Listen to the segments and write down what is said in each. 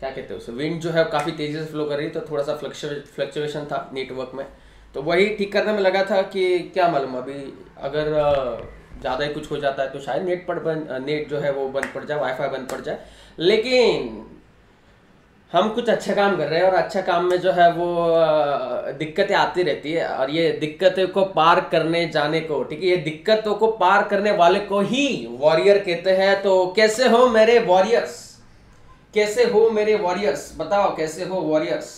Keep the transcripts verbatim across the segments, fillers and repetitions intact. क्या कहते हो उसे, विंड जो है काफ़ी तेज़ी से फ्लो कर रही, तो थोड़ा सा फ्लक्चुएशन था नेटवर्क में, तो वही ठीक करने में लगा था कि क्या मालूम अभी अगर ज़्यादा ही कुछ हो जाता है तो शायद नेट पर बंद नेट जो है वो बंद पड़ जाए, वाईफाई बंद पड़ जाए। लेकिन हम कुछ अच्छा काम कर रहे हैं और अच्छा काम में जो है वो दिक्कतें आती रहती है, और ये दिक्कतों को पार करने जाने को, ठीक है, ये दिक्कतों को पार करने वाले को ही वॉरियर कहते हैं। तो कैसे हो मेरे वॉरियर्स, कैसे हो मेरे वॉरियर्स, बताओ कैसे हो warriors.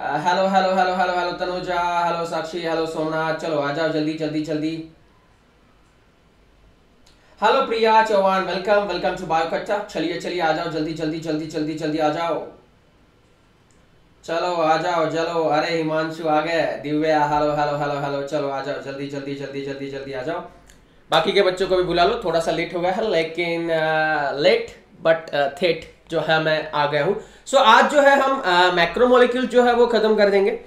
Hello hello hello hello hello Tanuja, hello Sakshi, hello Sona, चलो आ जाओ जल्दी जल्दी जल्दी। Hello Priya Chauhan, welcome welcome to Biokatta. चलिए चलिए आ जाओ जल्दी जल्दी जल्दी जल्दी जल्दी आ जाओ, चलो आ जाओ चलो। अरे हिमांशु आ गए, Divya hello hello hello hello, चलो आ जाओ जल्दी जल्दी जल्दी जल्दी जल्दी आ जाओ। बाकी के बच्चों को भी बुला लो, थोड़ा सा लेट हो गया है लेकिन लेट बट थेट जो है मैं आ गया हूँ। सो so, आज जो है हम मैक्रोमोलिक्यूल uh, जो है वो खत्म कर देंगे,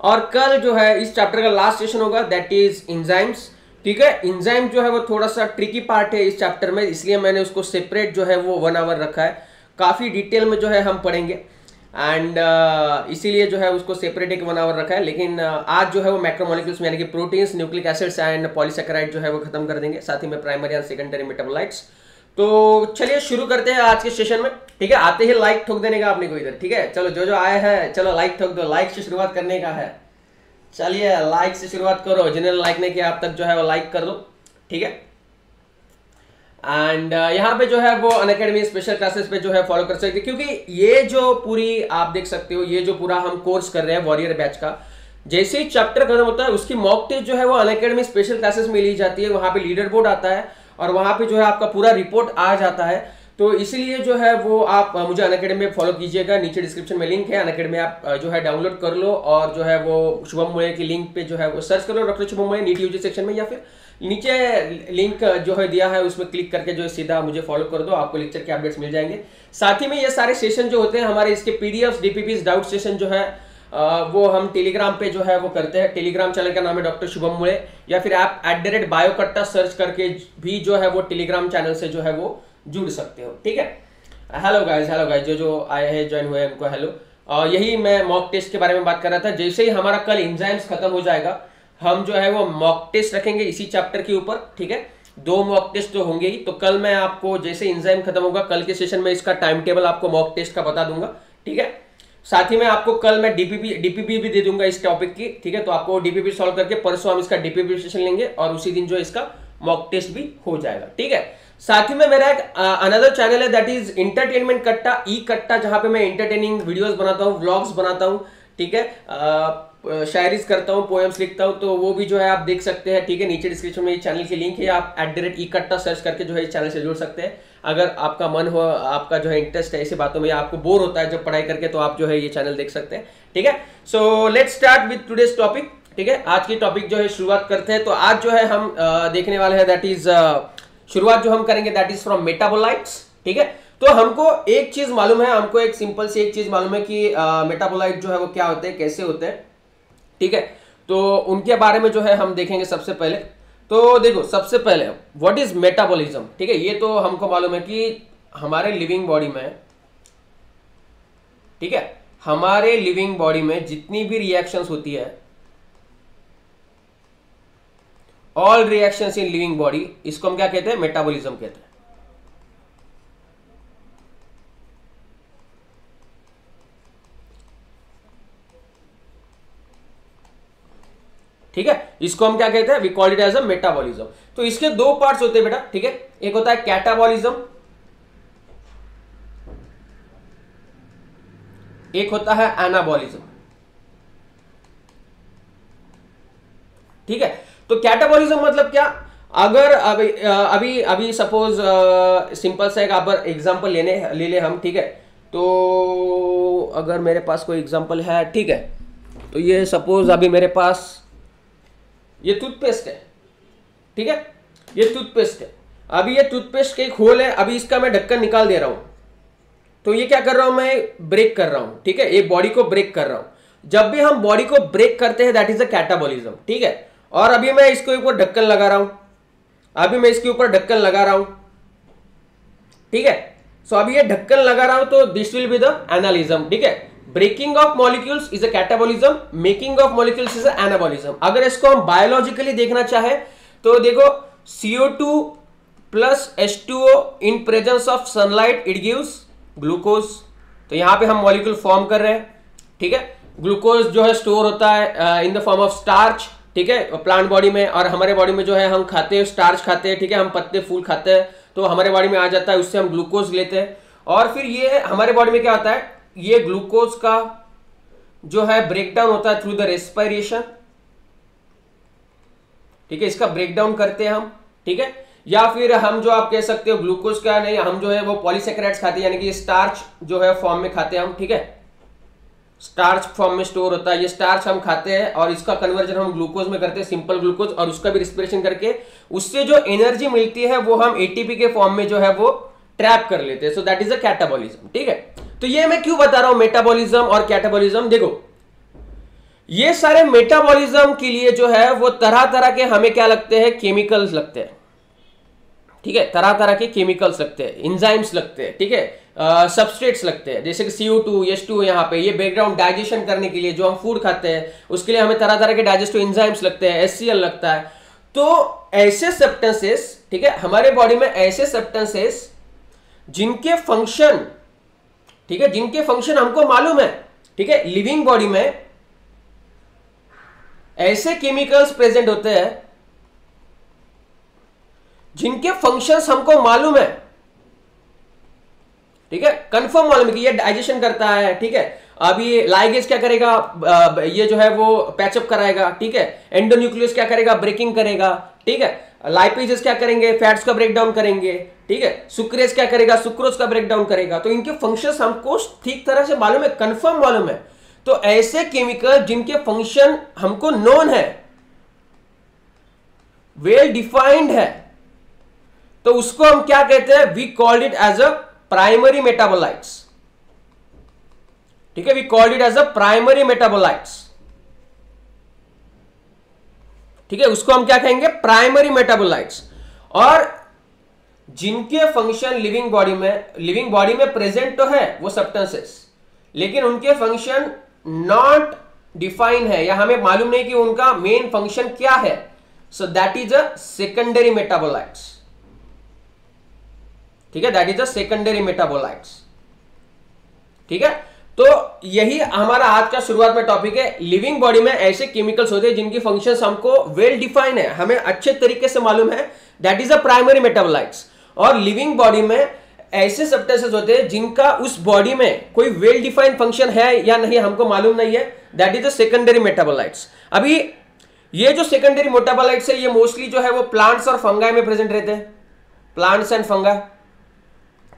और कल जो है इस चैप्टर का लास्ट सेशन होगा, दैट इज एंजाइम्स। ठीक है, एंजाइम जो है वो थोड़ा सा ट्रिकी पार्ट है इस चैप्टर में, इसलिए मैंने उसको सेपरेट जो है वो वन आवर रखा है, काफ़ी डिटेल में जो है हम पढ़ेंगे, एंड uh, इसीलिए जो है उसको सेपरेट एक वन आवर रखा है। लेकिन uh, आज जो है वो मैक्रोमोलिक्यूल्स यानी कि proteins, nucleic acids and polysaccharide जो है वो खत्म कर देंगे, साथ ही में प्राइमरी एंड सेकेंडरी मेटाबोलाइट्स। तो चलिए शुरू करते हैं आज के सेशन में। ठीक है, आते ही लाइक ठोक देने का आपने को इधर, ठीक है, चलो जो जो आए हैं चलो लाइक ठोक दो, लाइक से शुरुआत करने का है, चलिए लाइक से शुरुआत करो, जिन्हें लाइक नहीं किया आप तक जो है वो लाइक कर दो। ठीक है, एंड uh, यहाँ पे जो है वो अनअकैडमी स्पेशल क्लासेस पे जो है फॉलो कर सकते हैं, क्योंकि ये जो पूरी आप देख सकते हो ये जो पूरा हम कोर्स कर रहे हैं वॉरियर बैच का, जैसे ही चैप्टर खत्म होता है उसकी मॉक टेस्ट जो है वो अनअकैडमी स्पेशल क्लासेस में ली जाती है। वहाँ पे लीडर बोर्ड आता है और वहाँ पे जो है आपका पूरा रिपोर्ट आ जाता है, तो इसलिए जो है वो आप मुझे अनअकैडमी में फॉलो कीजिएगा, नीचे डिस्क्रिप्शन में लिंक है, अनअकैडमी आप जो है डाउनलोड कर लो, और जो है वो शुभम मुळे की लिंक पे जो है वो सर्च कर लो, doctor Shubham Mule NEET UG section में, या फिर नीचे लिंक जो है दिया है उसमें क्लिक करके जो है सीधा मुझे फॉलो कर दो, आपको लेक्चर के अपडेट्स मिल जाएंगे। साथ ही में ये सारे सेशन जो होते हैं हमारे, इसके पीडीएफ्स, डीपीपीस, डाउट सेशन जो है वो हम टेलीग्राम पे जो है वो करते हैं, टेलीग्राम चैनल का नाम है डॉक्टर शुभम मुळे, या फिर आप at the rate Biokatta search करके भी जो है वो टेलीग्राम चैनल से जो है वो जुड़ सकते हो। ठीक है, हेलो गाइज हेलो गाइज, जो जो आए हैं ज्वाइन हुए हैं उनको हेलो। और यही मैं मॉक टेस्ट के बारे में बात कर रहा था, जैसे ही हमारा कल एंजाइम्स खत्म हो जाएगा हम जो है वो मॉक टेस्ट रखेंगे इसी चैप्टर के ऊपर। ठीक है, दो मॉक टेस्ट तो होंगे ही, तो कल मैं आपको जैसे एंजाइम खत्म होगा कल के सेशन में इसका टाइम टेबल आपको मॉक टेस्ट का बता दूंगा। ठीक है, साथ ही में आपको कल मैं डीपीपी डीपीपी भी दे दूंगा इस टॉपिक की। ठीक है, तो आपको डीपीपी सॉल्व करके परसों हम इसका डीपीपी सेशन लेंगे, और उसी दिन जो इसका मॉक टेस्ट भी हो जाएगा। ठीक है, साथ ही में मेरा एक अनदर चैनल है, that is entertainment Katta, E कट्टा, जहां पे मैं एंटरटेनिंग वीडियोस बनाता हूँ, व्लॉग्स बनाता हूँ। ठीक है, शायरीज करता हूँ, पोएम्स लिखता हूँ, तो वो भी जो है आप देख सकते हैं। ठीक है, नीचे डिस्क्रिप्शन में ये चैनल की लिंक है, आप एट द रेट ई कट्टा सर्च करके जो है इस चैनल से जुड़ सकते हैं। अगर आपका मन हो, आपका जो है इंटरेस्ट है ऐसी बातों में, आपको बोर होता है जब पढ़ाई करके, तो आप जो है ये चैनल देख सकते हैं। ठीक है, so let's start with today's topic. ठीक है, आज की टॉपिक जो है शुरुआत करते हैं। तो आज जो है हम आ, देखने वाले हैं, दैट इज शुरुआत जो हम करेंगे दैट इज फ्रॉम मेटाबोलाइट्स। ठीक है, तो हमको एक चीज मालूम है, हमको एक सिंपल सी एक चीज मालूम है कि मेटाबोलाइट जो है वो क्या होते हैं, कैसे होते हैं। ठीक है, तो उनके बारे में जो है हम देखेंगे सबसे पहले। तो देखो सबसे पहले व्हाट इज मेटाबॉलिज्म। ठीक है, ये तो हमको मालूम है कि हमारे लिविंग बॉडी में, ठीक है, हमारे लिविंग बॉडी में जितनी भी रिएक्शंस होती है, all reactions in living body, इसको हम क्या कहते हैं, मेटाबॉलिज्म कहते हैं। ठीक है, इसको हम क्या कहते हैं, we call it as a metabolism. तो इसके दो पार्ट्स होते हैं बेटा। ठीक है, एक होता है कैटाबॉलिज्म, एक होता है एनाबॉलिज्म। ठीक है, तो कैटाबॉलिज्म मतलब क्या, अगर अभी अभी अभी सपोज सिंपल सा एक आप एग्जांपल लेने ले ले हम। ठीक है, तो अगर मेरे पास कोई एग्जांपल है, ठीक है, तो ये सपोज अभी मेरे पास ये टूथपेस्ट है। ठीक है, ये टूथपेस्ट है, अभी ये टूथपेस्ट के होल है, अभी इसका मैं ढक्कन निकाल दे रहा हूं, तो ये क्या कर रहा हूं, मैं ब्रेक कर रहा हूं। ठीक है, ये बॉडी को ब्रेक कर रहा हूं, जब भी हम बॉडी को ब्रेक करते हैं दैट इज अ कैटाबॉलिज्म। ठीक है, और अभी मैं इसके ऊपर ढक्कन लगा रहा हूं, अभी मैं इसके ऊपर ढक्कन लगा रहा हूं। ठीक है, सो so, अब ये ढक्कन लगा रहा हूं तो this will be the anabolism. ठीक है, breaking of molecules is a catabolism, making of molecules is a anabolism. अगर इसको हम बायोलॉजिकली देखना चाहे तो देखो C O two plus H two O in presence of sunlight it gives glucose. तो यहां पे हम मॉलिक्यूल फॉर्म कर रहे हैं. ठीक है, ग्लूकोज जो है स्टोर होता है in the form of starch. ठीक है, प्लांट बॉडी में और हमारे बॉडी में जो है हम खाते हैं स्टार्च खाते हैं. ठीक है, हम पत्ते फूल खाते हैं तो हमारे बॉडी में आ जाता है, उससे हम ग्लूकोज लेते हैं और फिर ये हमारे बॉडी में क्या होता है, ये ग्लूकोज का जो है ब्रेकडाउन होता है थ्रू द रेस्पिरेशन. ठीक है, इसका ब्रेकडाउन करते हैं हम. ठीक है, या फिर हम जो आप कह सकते हो ग्लूकोज का नहीं, हम जो है वो पॉलीसेकेराइड्स खाते हैं, यानी कि स्टार्च जो है फॉर्म में खाते हैं हम. ठीक है, स्टार्च फॉर्म में स्टोर होता है, ये स्टार्च हम खाते हैं और इसका कन्वर्जन हम ग्लूकोज में करते हैं, सिंपल ग्लूकोज, और उसका भी रेस्पिरेशन करके उससे जो एनर्जी मिलती है वो हम एटीपी के फॉर्म में जो है वो ट्रैप कर लेते हैं. So that is a catabolism. ठीक है, तो ये मैं क्यों बता रहा हूं मेटाबॉलिज्म और कैटाबॉलिज्म. देखो ये सारे मेटाबॉलिज्म के लिए जो है वो तरह तरह के हमें क्या लगते हैं, केमिकल्स लगते हैं. ठीक है, तरह तरह के केमिकल्स लगते हैं, एंजाइम्स लगते हैं. ठीक है, सबस्ट्रेट्स लगते हैं, जैसे कि C O two, H two O. यहाँ पे ये बैकग्राउंड डाइजेशन करने के लिए जो हम फूड खाते हैं उसके लिए हमें तरह तरह के डाइजेस्टिव एंजाइम्स लगते हैं, एच सी एल लगता है. तो ऐसे सब्सटेंसेस, ठीक है, हमारे बॉडी में ऐसे सब्सटेंसेस जिनके फंक्शन, ठीक है, जिनके फंक्शन हमको मालूम है. ठीक है, लिविंग बॉडी में ऐसे केमिकल्स प्रेजेंट होते हैं जिनके फंक्शंस हमको मालूम है. ठीक है, कंफर्म मालूम है कि ये डाइजेशन करता है. ठीक है, अभी लाइगेज क्या करेगा, ये जो है वो पैचअप कराएगा. ठीक है, एंडोन्यूक्लियस क्या करेगा, ब्रेकिंग करेगा. ठीक है, लाइपेजेस क्या करेंगे, फैट्स का ब्रेकडाउन करेंगे. ठीक है, सुक्रेज क्या करेगा, सुक्रोज का ब्रेकडाउन करेगा. तो इनके फंक्शंस हमको ठीक तरह से मालूम है, कंफर्म मालूम है. तो ऐसे केमिकल जिनके फंक्शन हमको नोन है, वेल डिफाइंड है, तो उसको हम क्या कहते हैं, we called it as a primary metabolites. ठीक है, we called it as a primary metabolites. ठीक है, उसको हम क्या कहेंगे, प्राइमरी मेटाबोलाइट्स. और जिनके फंक्शन लिविंग बॉडी में, लिविंग बॉडी में प्रेजेंट तो है वो सब्सटेंसेस, लेकिन उनके फंक्शन नॉट डिफाइन है, या हमें मालूम नहीं कि उनका मेन फंक्शन क्या है. So that is a secondary metabolites. ठीक है, that is a secondary metabolites. ठीक है, तो यही हमारा आज का शुरुआत में टॉपिक है. लिविंग बॉडी में ऐसे केमिकल्स होते हैं जिनकी फंक्शंस हमको वेल डिफाइन है, हमें अच्छे तरीके से मालूम है, that is a primary metabolites. और लिविंग बॉडी में ऐसे सब्सटेंसेस होते हैं जिनका उस बॉडी में कोई वेल डिफाइंड फंक्शन है या नहीं हमको मालूम नहीं है, that is a secondary metabolites. अभी ये जो सेकेंडरी मेटाबोलाइट्स है ये मोस्टली जो है वो प्लांट्स और फंगाई में प्रेजेंट रहते हैं, प्लांट्स एंड फंगाई.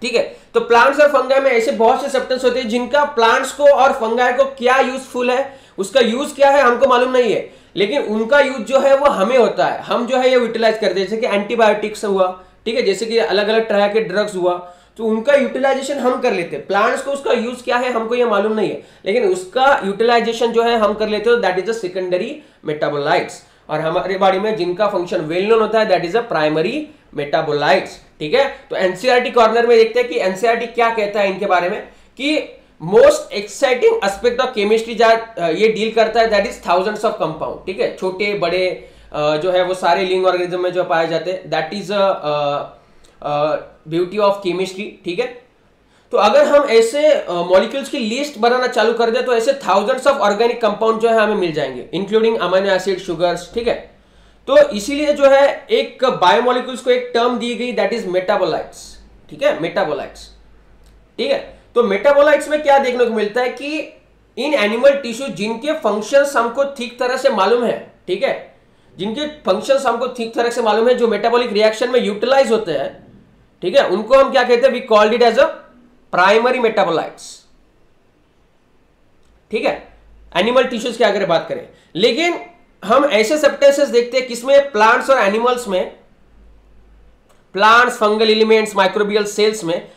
ठीक है, तो प्लांट्स और फंगाई में ऐसे बहुत से सब्सटेंस होते हैं जिनका प्लांट्स को और फंगाई को क्या यूजफुल है, उसका यूज क्या है हमको मालूम नहीं है, लेकिन उनका यूज जो है वो हमें होता है, हम जो है ये यूटिलाइज करते हैं. जैसे कि एंटीबायोटिक्स हुआ, ठीक है, जैसे कि अलग अलग तरह के ड्रग्स हुआ, तो उनका यूटिलाइजेशन हम कर लेते हैं. प्लांट्स को उसका यूज क्या है हमको ये मालूम नहीं है, लेकिन उसका यूटिलाइजेशन जो है हम कर लेते हैं, that is a secondary metabolites. और हमारे बॉडी में जिनका फंक्शन वेल नोन होता है, that is a primary metabolites. ठीक है, तो एनसीईआरटी कॉर्नर में देखते हैं कि एनसीईआरटी क्या कहता है इनके बारे में, कि most exciting aspect of chemistry ये डील करता है, that is thousands of compound. ठीक है, छोटे बड़े जो है वो सारे लिविंग ऑर्गेनिज्म में जो पाए जाते हैं, that is beauty of chemistry. ठीक है, तो अगर हम ऐसे मॉलिक्यूल्स uh, की लिस्ट बनाना चालू कर दे तो ऐसे थाउजेंड्स ऑफ ऑर्गेनिक कंपाउंड जो है हमें मिल जाएंगे, इंक्लूडिंग अमीनो एसिड, शुगर्स. ठीक है, तो इसीलिए जो है एक बायोमोलिक्यूल्स को एक टर्म दी गई, दैट इज मेटाबोलाइट्स. ठीक है, मेटाबोलाइट्स. ठीक है, तो मेटाबोलाइट्स में क्या देखने को मिलता है कि इन एनिमल टिश्यू जिनके फंक्शंस हमको ठीक तरह से मालूम है, ठीक है, जिनके फंक्शंस हमको ठीक तरह से मालूम है, जो मेटाबॉलिक रिएक्शन में यूटिलाइज होते हैं, ठीक है, उनको हम क्या कहते हैं, we called it as a primary metabolites. ठीक है, एनिमल टिश्यूज की अगर बात करें, लेकिन हम ऐसे सब्सटेंसेस देखते हैं किसमें, प्लांट्स और एनिमल्स में, plants, fungal elements, microbial cells में,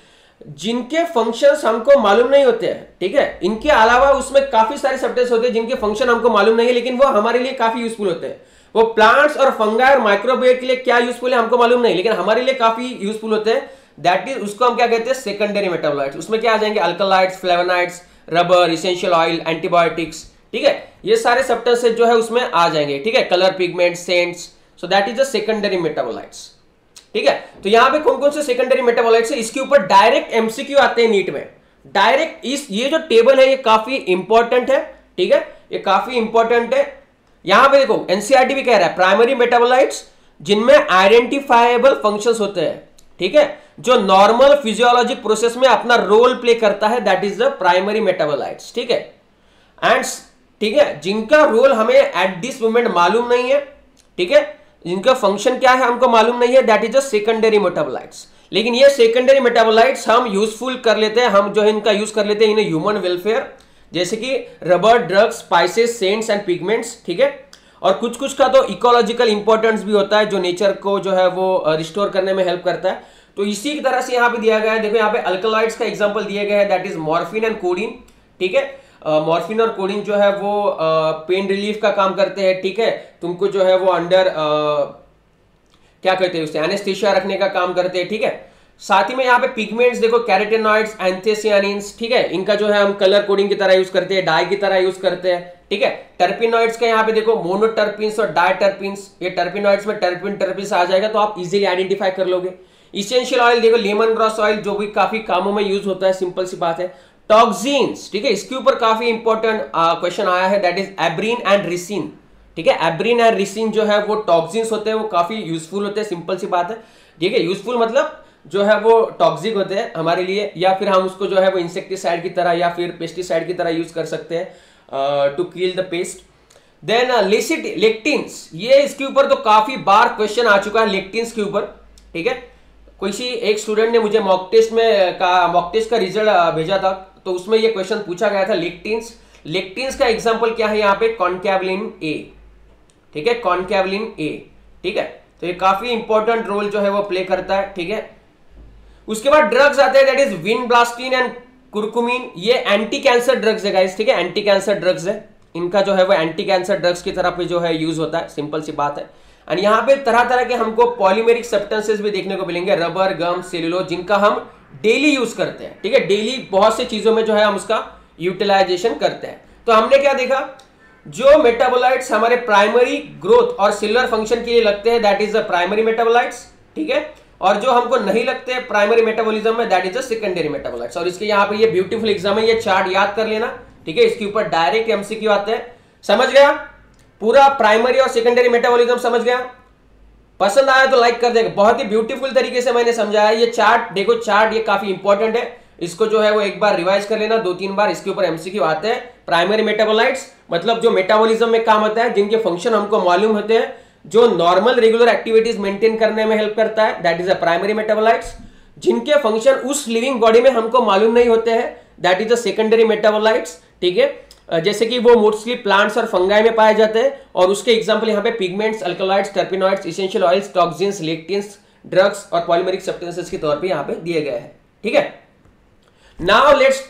जिनके फंक्शंस हमको मालूम नहीं होते हैं. ठीक है, इनके अलावा उसमें काफी सारे सब्सटेंस होते हैं जिनके फंक्शन हमको मालूम नहीं है, लेकिन वो हमारे लिए काफी यूजफुल होते हैं. वो प्लांट्स और फंगाई और माइक्रोबियल के लिए क्या यूजफुल है हमको मालूम नहीं, लेकिन हमारे लिए काफी यूजफुल होते हैं, दैट इज उसको हम क्या कहते हैं सेकेंडरी मेटाबोलाइट्स। उसमें क्या आ जाएंगे alkaloids, flavonoids, rubber, essential oil, antibiotics, ठीक है, ये सारे सब्सटेंसेस जो है उसमें आ जाएंगे, ठीक है, colour, pigment, scents, so that is the secondary metabolites. ठीक है, तो यहां पे कौन कौन से सेकेंडरी मेटाबोलाइट्स है इसके ऊपर डायरेक्ट एमसीक्यू आते हैं नीट में। डायरेक्ट इस ये जो टेबल है ये काफी इंपॉर्टेंट है, ठीक है, ये काफी इंपॉर्टेंट है। यहां पे देखो एनसीईआरटी भी कह रहा है प्राइमरी मेटाबोलाइट्स जिनमें आइडेंटिफाइबल फंक्शंस होते हैं, ठीक है, जो नॉर्मल फिजियोलॉजिक प्रोसेस में अपना रोल प्ले करता है, that is the primary metabolites. ठीक है, एंड ठीक है जिनका रोल हमें एट दिस मोमेंट मालूम नहीं है, ठीक है, जिनका फंक्शन क्या है हमको मालूम नहीं है, that is the secondary metabolites. लेकिन ये सेकेंडरी मेटाबोलाइट्स हम यूजफुल कर लेते हैं, हम जो है इनका यूज कर लेते हैं इन ह्यूमन वेलफेयर, जैसे कि rubber, drugs, spices, scents and pigments, ठीक है, और कुछ कुछ का तो इकोलॉजिकल इंपॉर्टेंस भी होता है जो नेचर को जो है वो रिस्टोर करने में हेल्प करता है। तो इसी की तरह से यहाँ पे दिया गया है, देखो यहाँ पे अल्कलॉइड्स का एग्जांपल दिया गया है, that is morphine and codeine, ठीक है, मॉर्फिन और कोडीन जो है वो पेन uh, रिलीफ का काम करते हैं, ठीक है, तुमको जो है वो अंडर uh, क्या कहते हैं उससे एनेस्थीसिया रखने का काम करते हैं, ठीक है। साथ ही में यहाँ पे पिगमेंट्स देखो कैरोटेनॉइड्स, एंथेसियानिन्स, ठीक है, इनका जो है हम कलर कोडिंग की तरह यूज करते हैं, डाई की तरह यूज करते हैं, ठीक है। टर्पिनॉइड्स का यहाँ पे देखो मोनोटर्पिन्स और डायटर्पिन्स, ये टर्पिनॉइड्स में टर्पिन टर्पिन्स आ जाएगा तो आप इजीली आइडेंटिफाई कर लोगे। इसेंशियल ऑयल देखो लेमन ग्रास ऑयल जो भी काफी कामों में यूज होता है, सिंपल सी बात है। टॉक्सिन्स, ठीक है, इसके ऊपर काफी इंपॉर्टेंट क्वेश्चन आया है, that is abrin and ricin, ठीक है, एब्रीन एंड रिसिन जो है वो टॉक्सिन्स होते हैं, वो काफी यूजफुल होते हैं, सिंपल सी बात है, ठीक है, यूजफुल मतलब जो है वो टॉक्सिक होते हैं हमारे लिए, या फिर हम उसको जो है वो इंसेक्टिसाइड की तरह या फिर पेस्टिसाइड की तरह यूज कर सकते हैं to kill the pest. Then लेसिट लेक्टिन्स, ये इसके ऊपर तो काफी बार क्वेश्चन आ चुका है लेक्टिन्स के ऊपर, ठीक है, किसी एक स्टूडेंट ने मुझे मॉक टेस्ट में का मॉक टेस्ट का रिजल्ट भेजा था तो उसमें ये क्वेश्चन पूछा गया था लेक्टिन्स। लेक्टिन्स का एग्जाम्पल क्या है यहाँ पे कॉन्कैवलिन ए, ठीक है, कॉन्कैवलिन ए, ठीक है, तो ये काफी इंपॉर्टेंट रोल जो है वो प्ले करता है, ठीक है। उसके बाद ड्रग्स आते हैं, that is vinblastine and curcumin, ये एंटी कैंसर ड्रग्स है गाइस, ठीक है, एंटी कैंसर ड्रग्स है, इनका जो है वो एंटी कैंसर ड्रग्स की तरह पे जो है यूज होता है, सिंपल सी बात है। एंड यहाँ पे तरह तरह के हमको पॉलीमेरिक सब्सटेंसेस भी देखने को मिलेंगे, रबर, गम, सेल्यूलोज, जिनका हम डेली यूज करते हैं, ठीक है, डेली बहुत सी चीजों में जो है हम उसका यूटिलाइजेशन करते हैं। तो हमने क्या देखा, जो मेटाबोलाइट्स हमारे प्राइमरी ग्रोथ और सेलुलर फंक्शन के लिए लगते हैं, that is the primary metabolites, ठीक है, और जो हमको नहीं लगते हैं प्राइमरी मेटाबॉलिज्म में, that is the secondary metabolites. और इसके यहाँ पे ये ब्यूटीफुल एग्जाम है, ये चार्ट याद कर लेना, ठीक है, इसके ऊपर डायरेक्ट एमसीक्यू आते हैं। समझ गया पूरा प्राइमरी और सेकेंडरी मेटाबॉलिज्म, समझ गया? पसंद आया तो लाइक कर देगा। बहुत ही ब्यूटीफुल तरीके से मैंने समझाया, ये चार्ट देखो, चार्ट ये काफी इंपॉर्टेंट है, इसको जो है वो एक बार रिवाइज कर लेना, दो तीन बार इसके ऊपर एमसीक्यू आते हैं। प्राइमरी मेटाबोलाइट्स मतलब जो मेटाबॉलिज्म में काम आता है, जिनके फंक्शन हमको मालूम होते हैं, जो नॉर्मल रेगुलर एक्टिविटीज मेंटेन करने में हेल्प करता है, that is a primary metabolites. जिनके फंक्शन उस लिविंग बॉडी में हमको मालूम नहीं होते हैं, that is a secondary metabolites, ठीक है, जैसे कि वो मोस्टली प्लांट्स और फंगाई में पाए जाते हैं। और उसके एग्जांपल यहाँ पे pigments, alkaloids, terpenoids, essential oils, toxins, lectins, drugs और पॉलीमेरिक सब्सटेंसेस के तौर पर यहाँ पे दिए गए हैं, ठीक है। Now let's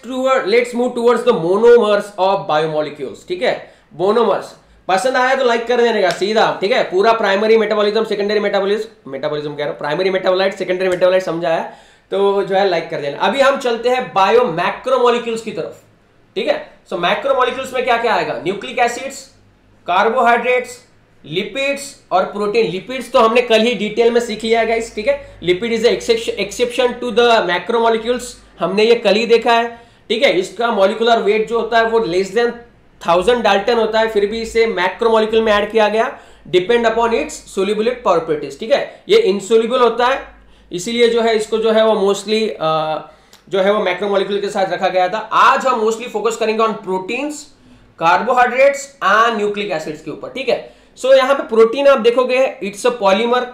let's move towards the monomers of biomolecules, ठीक है, मोनोमर्स। पसंद आया तो लाइक कर देने का सीधा, ठीक है, पूरा primary metabolism, secondary metabolism metabolism कह रहा हूं, प्राइमरी मेटाबोलाइट, सेकेंडरी मेटाबोलाइट समझाया तो जो है लाइक कर देना। अभी हम चलते हैं बायो मैक्रोमोलिक्यूल्स की तरफ, ठीक है। सो मैक्रोमोलिक्यूल्स में क्या क्या आएगा, न्यूक्लिक एसिड्स, कार्बोहाइड्रेट्स, लिपिड्स और प्रोटीन। लिपिड्स तो हमने कल ही डिटेल में सीख लिया है गाइस, ठीक है, lipid is exception to the macromolecules, हमने ये कल ही देखा है, ठीक है। इसका मॉलिकुलर वेट जो होता है वो लेस देन थाउजेंड डाल्टन होता है, फिर भी इसे मैक्रोमोलिक्यूल में ऐड किया गया, depend upon its solubility properties, ठीक है, ये इनसोल्यूबल होता है, इसीलिए जो है इसको जो है वो मोस्टली जो है वो मैक्रोमोलिक्यूल के साथ रखा गया था। आज हम मोस्टली फोकस करेंगे on proteins, carbohydrates and nucleic acids के ऊपर, ठीक है। सो यहाँ पे प्रोटीन आप देखोगे इट्स अ पॉलीमर,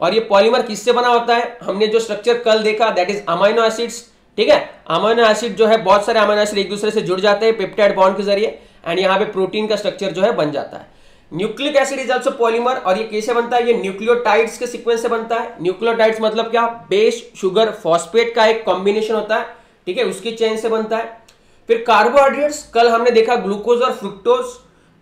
और ये पॉलीमर किससे बना होता है, हमने जो स्ट्रक्चर कल देखा, दैट इज अमाइनो एसिड्स, ठीक है, अमाइनो एसिड जो है बहुत सारे अमाइनो एसिड एक दूसरे से जुड़ जाते हैं पेप्टाइड बॉन्ड के जरिए, एंड यहाँ पे प्रोटीन का स्ट्रक्चर जो है बन जाता है। Nucleic acid is also polymer, और ये कैसे बनता है, ये न्यूक्लियोटाइड्स के सीक्वेंस से बनता है। न्यूक्लियोटाइड्स मतलब क्या, बेस, शुगर, फॉस्फेट का एक कॉम्बिनेशन होता है, ठीक है, उसकी चेन से बनता है। फिर कार्बोहाइड्रेट्स, कल हमने देखा ग्लूकोज और फ्रुक्टोज,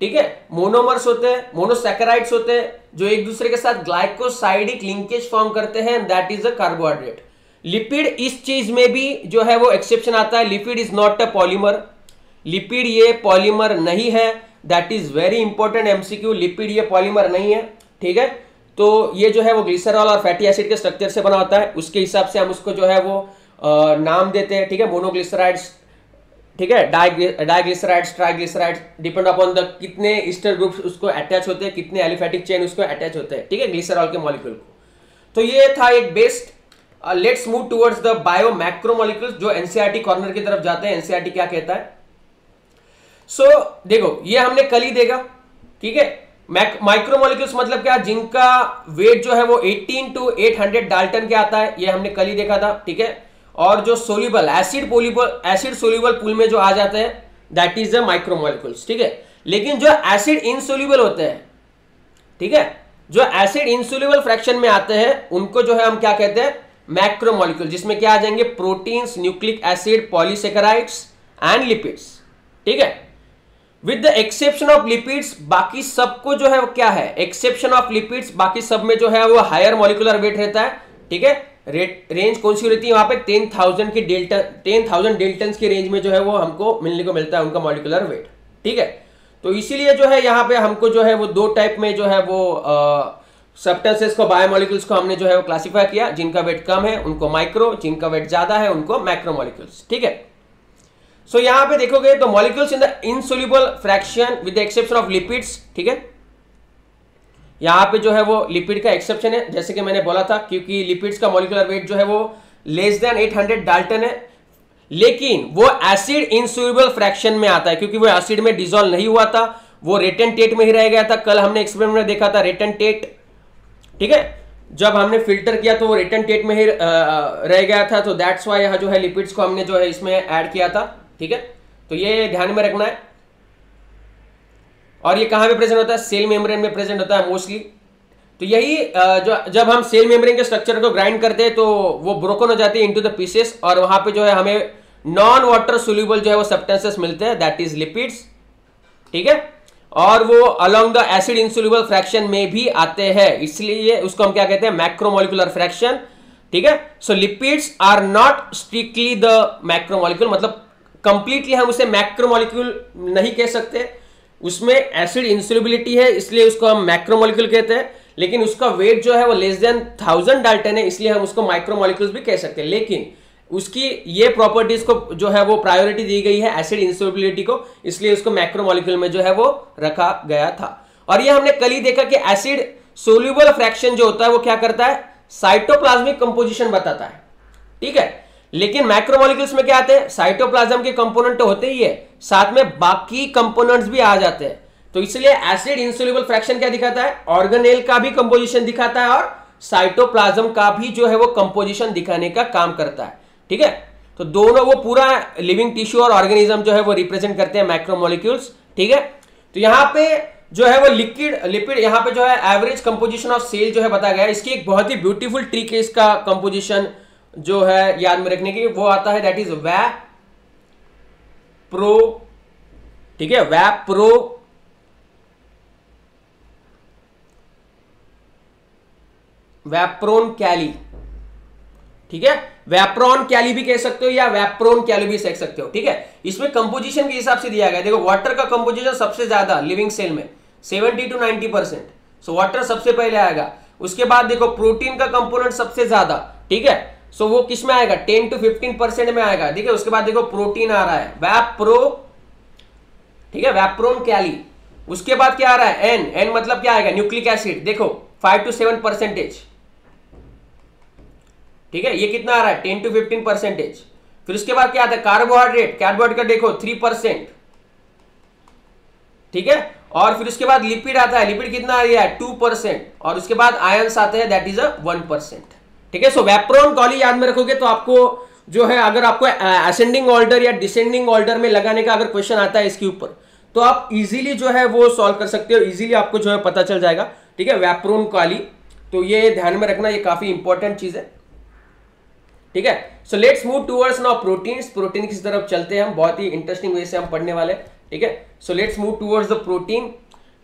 ठीक है, मोनोमर्स होते हैं, मोनोसैकेराइड्स होते हैं, जो एक दूसरे के साथ ग्लाइकोसाइडिक लिंकेज फॉर्म करते हैं, that is a carbohydrate. Lipid इस चीज में भी जो है वो एक्सेप्शन आता है, lipid is not a polymer, lipid ये पॉलीमर नहीं है, that is very important MCQ, lipid ये पॉलीमर नहीं है, ठीक है। तो ये जो है वो ग्लिसरॉल और फैटी एसिड के स्ट्रक्चर से बना होता है, उसके हिसाब से हम उसको जो है वो आ, नाम देते हैं, ठीक है, मोनोग्लिसराइड्स, ठीक है, diglycerides, triglycerides, depend upon the कितने ईस्टर ग्रुप्स उसको अटैच होते हैं, कितने एलिफेटिक चेन उसको अटैच होते हैं, ठीक है, ग्लिसरॉल के मॉलिक्यूल को। तो ये था एक best. Let's move towards the bio macro molecules, जो एनसीईआरटी कॉर्नर की तरफ जाते हैं। एनसीईआरटी क्या कहता है? सो so, देखो ये हमने कल ही देगा, ठीक है। माइक्रो मॉलिक्यूल्स मतलब क्या? जिनका वेट जो है वो अठारह टू आठ सौ डाल्टन के आता है, ये हमने कल ही देखा था, ठीक है। और जो सोल्यूबल एसिड पोल्यूबल एसिड सोल्यूबल पूल में जो आ जाते हैं, that is the micro molecules, ठीक है। लेकिन जो एसिड इनसोल्यूबल होते हैं, ठीक है, जो एसिड इनसोल्यूबल फ्रैक्शन में आते हैं, उनको जो है हम क्या कहते हैं? मैक्रो मॉलिक्यूल, जिसमें क्या आ जाएंगे? Proteins, nucleic acid, polysaccharides and lipids, ठीक है, with the exception of lipids. बाकी सबको जो है वो क्या है? एक्सेप्शन ऑफ लिपिड्स, बाकी सब में जो है वो हायर मॉलिकुलर वेट रहता है, ठीक है। रेंज कौन सी रहती है वहां पे? टेन थाउजेंड की डेल्टन टेन थाउजेंड डेल्टन की रेंज में जो है वो हमको मिलने को मिलता है उनका मॉलिकुलर वेट, ठीक है। तो इसीलिए जो है यहाँ पे हमको जो है वो दो टाइप में जो है वो सब्सटेंसेस को, बायोमॉलिक्यूल्स को हमने जो है वो क्लासिफाई किया। जिनका वेट कम है उनको माइक्रो, जिनका वेट ज्यादा है उनको मैक्रो मॉलिक्यूल्स, ठीक है। सो so, यहां पे देखोगे तो molecules in the insoluble fraction with the exception of lipids, ठीक है। यहां पे जो है वो लिपिड का एक्सेप्शन है, जैसे कि मैंने बोला था, क्योंकि लिपिड्स का मॉलिक्यूलर वेट जो है वो लेस देन आठ सौ डाल्टन है। लेकिन वो एसिड इनसोल्यूबल फ्रैक्शन में आता है, क्योंकि वो एसिड में डिसॉल्व नहीं हुआ था, वो रेटेंटेट में ही रह गया था। कल हमने एक्सपेरिमेंट में देखा था रेटेंटेट, ठीक है, जब हमने फिल्टर किया तो वो रेटेंटेट में ही रह गया था। तो दैट्स वाई यहाँ जो है लिपिड्स को हमने जो है इसमें ऐड किया था, ठीक है। तो ये ध्यान में रखना है। और ये कहां पे प्रेजेंट होता है? सेल मेम्ब्रेन में प्रेजेंट होता है मोस्टली। तो यही जो, जब हम सेल मेम्ब्रेन के स्ट्रक्चर को ग्राइंड करते हैं तो वो ब्रोकन हो जाती है इनटू द पीसेस, और वहां पे जो है हमें नॉन वाटर सोल्यूबल जो है वो सब्सटेंसेस मिलते हैं, दैट इज लिपिड्स, ठीक है। और वो along the acid insoluble fraction में भी आते हैं, इसलिए उसको हम क्या कहते हैं? मैक्रोमोलिकुलर फ्रैक्शन, ठीक है। So lipids are not strictly the macromolecule, मतलब कंप्लीटली हम उसे मैक्रोमोलिक्यूल नहीं कह सकते, उसमें एसिड इनसोल्युबिलिटी है, इसलिए उसको हम मैक्रोमोलिक्यूल कहते हैं। लेकिन उसका वेट जो है वो लेस देन थाउजेंड डाल्टन है, इसलिए हम उसको माइक्रोमोलिक्यूल्स भी कह सकते हैं। लेकिन उसकी ये प्रॉपर्टीज को जो है वो प्रायोरिटी दी गई है एसिड इनसोल्युबिलिटी को, इसलिए उसको मैक्रोमोलिक्यूल में जो है वो रखा गया था। और ये हमने कल ही देखा कि एसिड सोल्यूबल फ्रैक्शन जो होता है वो क्या करता है? साइटोप्लाज्मिक कंपोजिशन बताता है, ठीक है। लेकिन मैक्रोमोलिक्यूल्स में क्या आते हैं? साइटोप्लाज्म के कंपोनेंट तो होते ही है, साथ में बाकी कंपोनेंट्स भी आ जाते हैं। तो इसलिए एसिड इनसोल्यूबल फ्रैक्शन क्या दिखाता है? ऑर्गेनेल का भी कंपोजिशन दिखाता है और साइटोप्लाज्म का भी जो है वो कंपोजिशन दिखाने का काम करता है, ठीक है। तो दोनों वो पूरा लिविंग टिश्यू और ऑर्गेनिज्म जो है वो रिप्रेजेंट करते हैं मैक्रोमोलिक्यूल्स, ठीक है। तो यहाँ पे जो है वो लिक्विड लिपिड यहाँ पे जो है एवरेज कंपोजिशन ऑफ सेल जो है बताया गया है। इसकी एक बहुत ही ब्यूटीफुल ट्रिक है इसका कंपोजिशन जो है याद में रखने की, वो आता है दैट इज वैप्रो, ठीक है, वैप्रो वैप्रोन कैली, ठीक है, वैप्रोन कैली भी कह सकते हो या वैप्रोन कैली भी कह सकते हो, ठीक है। इसमें कंपोजिशन के हिसाब से दिया गया है। देखो वाटर का कंपोजिशन सबसे ज्यादा लिविंग सेल में seventy to ninety percent, so water सबसे पहले आएगा। उसके बाद देखो प्रोटीन का कंपोनेंट सबसे ज्यादा, ठीक है, सो so, वो किस में आएगा? टेन टू फिफ्टीन परसेंट में आएगा, ठीक है। उसके बाद देखो प्रोटीन आ रहा है वैप्रो, ठीक है, वैप्रोन कैली। उसके बाद क्या आ रहा है? एन एन मतलब क्या आएगा? न्यूक्लिक एसिड, देखो फाइव टू सेवन परसेंटेज, ठीक है, ये कितना आ रहा है? Ten to fifteen percentage. फिर उसके बाद क्या आता है? कार्बोहाइड्रेट, कार्बोहाइड्रेट का देखो थ्री परसेंट, ठीक है। और फिर उसके बाद लिपिड आता है, लिपिड कितना आ रहा है? Two percent. और उसके बाद आयंस आते हैं, that is a one percent, ठीक है। सो वैप्रोन कॉली याद में रखोगे तो आपको जो है, अगर आपको असेंडिंग ऑर्डर या डिसेंडिंग ऑर्डर में लगाने का अगर क्वेश्चन आता है इसके ऊपर, तो आप इजीली जो है वो सॉल्व कर सकते हो, इजीली आपको जो है पता चल जाएगा, ठीक है, वैप्रोन कॉली। तो ये ध्यान में रखना, ये काफी इंपॉर्टेंट चीज है, ठीक है। So let's move towards now proteins. Protein की तरफ चलते हैं हम, बहुत ही इंटरेस्टिंग वे से हम पढ़ने वाले, ठीक है। So let's move towards the protein.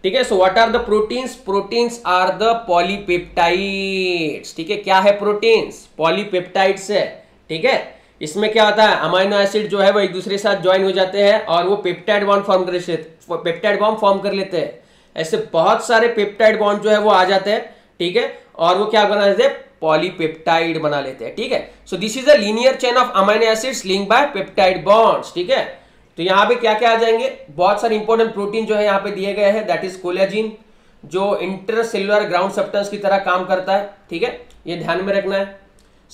ठीक है. So what are the proteins? Proteins are the polypeptides. ठीक है, क्या है प्रोटीन्स? पॉलीपेप्टाइड्स है. ठीक है, इसमें क्या होता है, अमाइनो एसिड जो है वो एक दूसरे के साथ ज्वाइन हो जाते हैं और वो पेप्टाइड बॉन्ड फॉर्म कर लेते पेप्टाइड बॉन्ड फॉर्म कर लेते हैं. ऐसे बहुत सारे पेप्टाइड बॉन्ड जो है वो आ जाते हैं. ठीक है, और वो क्या बना लेते हैं, पॉलीपेप्टाइड बना लेते हैं. ठीक है, so this is a linear chain of amino acids linked by peptide bonds. ठीक है, तो यहाँ पे क्या क्या आ जाएंगे, बहुत सारे इंपॉर्टेंट प्रोटीन जो है यहाँ पे दिए गए हैं, दैट इज कोलेजिन, जो इंटरसेल्युलर ग्राउंड सब्सटेंस की तरह काम करता है. ठीक है, ये ध्यान में रखना है.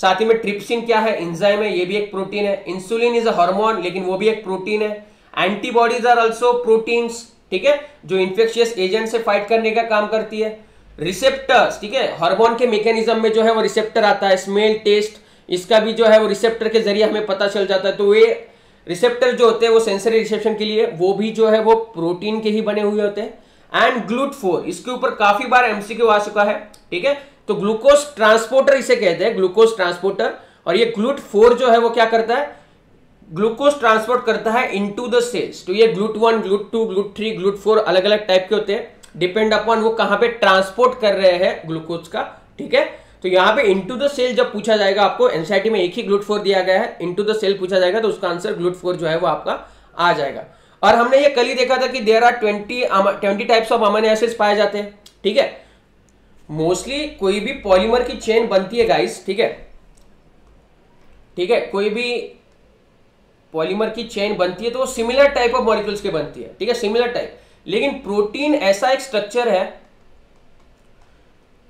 साथ ही में ट्रिप्सिन क्या है, एंजाइम है, ये भी एक प्रोटीन है. इंसुलिन इज अ हार्मोन, लेकिन वो भी एक प्रोटीन है. Antibodies are also proteins. ठीक है, जो इन्फेक्शियस एजेंट से फाइट करने का काम करती है. रिसेप्टर्स, ठीक है, हार्मोन के मैकेनिज्म में जो है वो रिसेप्टर आता है. स्मेल, टेस्ट, इसका भी जो है वो रिसेप्टर के जरिए हमें पता चल जाता है. तो ये रिसेप्टर जो होते हैं वो सेंसरी रिसेप्शन के लिए, वो भी जो है वो प्रोटीन के ही बने हुए होते हैं. एंड ग्लूट फोर, इसके ऊपर काफी बार एमसीक्यू आ चुका है. ठीक है, तो ग्लूकोज ट्रांसपोर्टर इसे कहते हैं, ग्लूकोज ट्रांसपोर्टर. और ये ग्लूट फोर जो है वो क्या करता है, ग्लूकोज ट्रांसपोर्ट करता है इनटू द सेल्स. तो ये GLUT one, GLUT two, GLUT three, GLUT four अलग अलग टाइप के होते हैं, डिपेंड अपॉन वो कहां पे ट्रांसपोर्ट कर रहे हैं ग्लूकोज का. ठीक है, तो यहाँ पे इनटू द सेल जब पूछा जाएगा, आपको एनसीईआरटी में एक ही ग्लूट फोर दिया गया है, इनटू द सेल पूछा जाएगा तो उसका आंसर ग्लूट फोर जो है वो आपका आ जाएगा. और हमने ये कल ही देखा था कि there are twenty twenty types of amino acids पाए जाते हैं. ठीक है, मोस्टली कोई भी पॉलीमर की चेन बनती है गाइस. ठीक है, ठीक है, कोई भी पॉलीमर की चेन बनती है तो वो सिमिलर टाइप ऑफ मॉलिक्यूल्स के बनती है. ठीक है, सिमिलर टाइप. लेकिन प्रोटीन ऐसा एक स्ट्रक्चर है,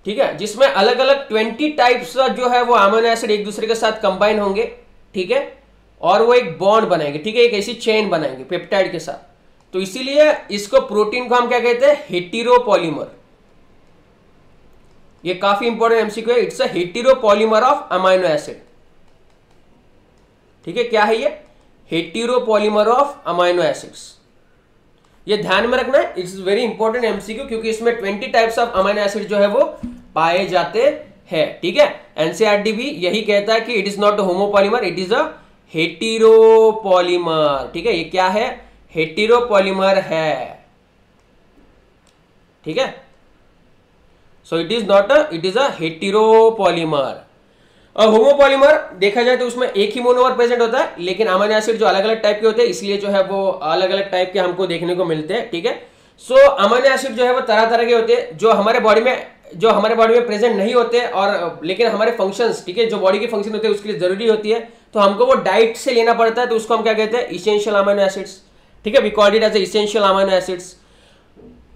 ठीक है, जिसमें अलग अलग ट्वेंटी टाइप्स जो है वो अमीनो एसिड एक दूसरे के साथ कंबाइन होंगे. ठीक है, और वो एक बॉन्ड बनाएंगे. ठीक है, एक ऐसी चेन बनाएंगे पेप्टाइड के साथ. तो इसीलिए इसको, प्रोटीन को हम क्या कहते हैं, हेटेरोपॉलीमर. ये काफी इंपॉर्टेंट एमसीक्यू है. It's a heteropolymer of amino acid. ठीक है, क्या है ये, हेटेरोपॉलीमर ऑफ अमाइनो एसिड्स. ये ध्यान में रखना है, इट्स वेरी इंपॉर्टेंट एमसीक्यू, क्योंकि इसमें twenty types of amino acid जो है वो पाए जाते हैं. ठीक है, एनसीईआरटी भी यही कहता है कि it is not a homopolymer, it is a heteropolymer. ठीक है, ये क्या है, हेटेरोपॉलीमर है. ठीक है, so it is not a it is a heteropolymer. और होमोपॉलीमर देखा जाए तो उसमें एक ही मोनोमर प्रेजेंट होता है, लेकिन अमीनो एसिड जो अलग अलग टाइप के होते हैं, इसलिए जो है वो अलग अलग टाइप के हमको देखने को मिलते हैं. ठीक है, सो अमीनो एसिड जो है वो तरह तरह के होते हैं, जो हमारे बॉडी में जो हमारे बॉडी में प्रेजेंट नहीं होते और लेकिन हमारे फंक्शंस, ठीक है, जो बॉडी के फंक्शन होते हैं उसके लिए जरूरी होती है, तो हमको वो डाइट से लेना पड़ता है. तो उसको हम क्या कहते हैं, इसेंशियल अमीनो एसिड्स. ठीक है, we called it as essential amino acids.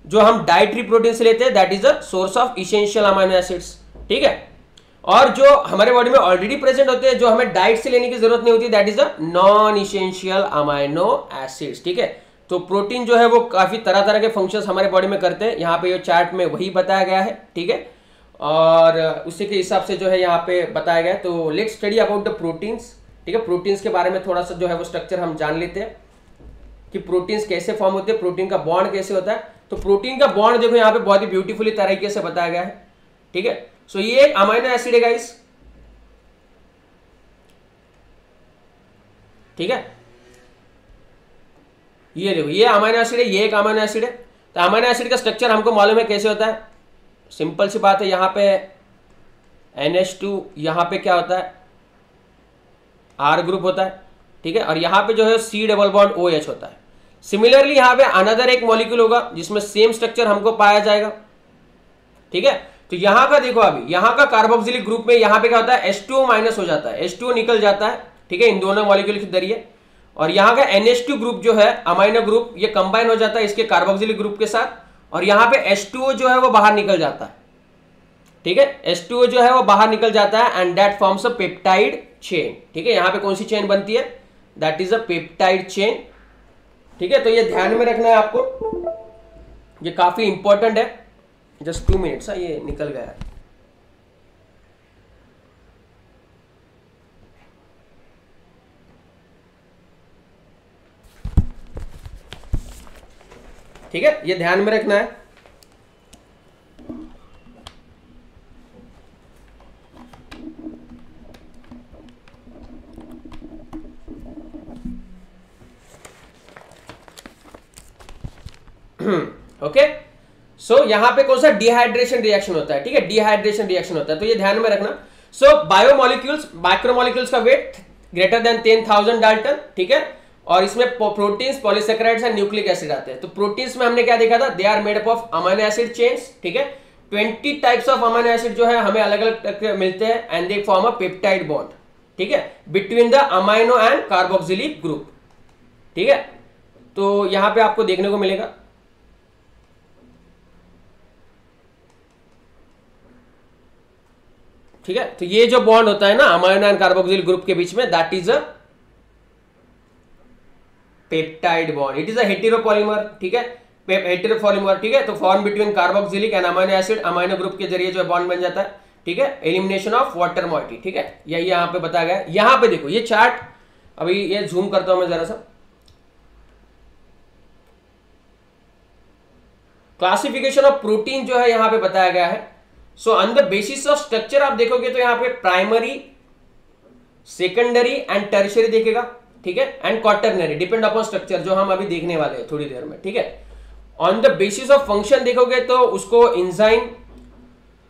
जो हम डाइटरी प्रोटीन से लेते हैं, that is a source of essential amino acids. ठीक है, और जो हमारे बॉडी में ऑलरेडी प्रेजेंट होते हैं, जो हमें डाइट से लेने की जरूरत नहीं होती, that is a non essential amino acids. ठीक है, तो प्रोटीन जो है वो काफी तरह तरह के फंक्शंस हमारे बॉडी में करते हैं. यहाँ पे ये चार्ट में वही बताया गया है. ठीक है, और उसी के हिसाब से जो है यहाँ पे बताया गया है. तो let's study about the proteins. ठीक है, प्रोटीन्स के बारे में थोड़ा सा जो है वो स्ट्रक्चर हम जान लेते हैं कि प्रोटीन्स कैसे फॉर्म होते हैं, प्रोटीन का बॉन्ड कैसे होता है. तो प्रोटीन का बॉन्ड देखो यहाँ पे बहुत ही ब्यूटीफुली तरीके से बताया गया है. ठीक है, सो so, ये एक अमीनो एसिड है गाइस. ठीक है, ये देखो ये अमीनो एसिड है, ये एक अमीनो एसिड है. तो अमीनो एसिड का स्ट्रक्चर हमको मालूम है कैसे होता है. सिंपल सी बात है, यहाँ पे एन एच टू, यहाँ पे क्या होता है, आर ग्रुप होता है. ठीक है, और यहाँ पे जो है C double bond O H होता है. सिमिलरली यहाँ पे अनदर एक मॉलिक्यूल होगा जिसमें सेम स्ट्रक्चर हमको पाया जाएगा. ठीक है, तो यहां का देखो, अभी यहां का कार्बोक्सिलिक ग्रुप में यहाँ पे क्या होता है, एच टू ओ माइनस हो जाता है, एच टू ओ निकल जाता है. ठीक है, इन दोनों मॉलिक्यूल के जरिए. और यहाँ का एन एच टू ग्रुप जो है, अमाइनो ग्रुप, ये कंबाइन हो जाता है इसके कार्बोक्सिलिक ग्रुप के साथ, और यहाँ पे एच टू ओ जो है वो बाहर निकल जाता है. ठीक है, एच टू ओ जो है वो बाहर निकल जाता है and that forms a peptide chain. ठीक है, यहाँ पे कौन सी चेन बनती है, that is a peptide chain. ठीक है, तो ये ध्यान में रखना है आपको, ये काफी इंपॉर्टेंट है. जस्ट टू मिनट्स, ये निकल गया. ठीक है, ये ध्यान में रखना है. Okay okay? सो so, यहाँ पे कौन सा डिहाइड्रेशन रिएक्शन होता है, ठीक है, डिहाइड्रेशन रिएक्शन होता है, तो ये ध्यान में रखना। सो बायोमोलिक्यूल्स, माइक्रोमोलिक्यूल्स का weight greater than ten thousand dalton, ठीक है, और इसमें proteins, polysaccharides and nucleic acid आते हैं। तो प्रोटीन्स में हमने क्या देखा था, they are made up of amino acid chains, ठीक है, twenty types of amino acid जो है हमें अलग अलग मिलते हैं and they form a peptide bond, ठीक है, between the amino and carboxylic group, ठीक है। तो यहां पे आपको देखने को मिलेगा, ठीक है, तो ये जो बॉन्ड होता है ना अमाइनो एंड कार्बोक्सिल ग्रुप के बीच में, that is a peptide bond, it is a heteropolymer, ठीक है, हेटेरोपॉलीमर, ठीक है। तो form between carboxylic and amino acid, amino group के जरिए जो बॉन्ड बन जाता है, ठीक है, एलिमिनेशन ऑफ वाटर मॉइटी, ठीक है, यही यहाँ पे बताया गया है। यहाँ पे देखो ये चार्ट, अभी ये जूम करता हूं मैं जरा सा। क्लासिफिकेशन ऑफ प्रोटीन जो है यहाँ पे बताया गया है। So on the basis of structure आप देखोगे तो यहाँ पे प्राइमरी, सेकेंडरी एंड टर्शियरी देखेगा, ठीक है, and quaternary, depend upon structure, जो हम अभी देखने वाले हैं थोड़ी देर में, ठीक है। On the basis of function देखोगे तो उसको इंजाइम,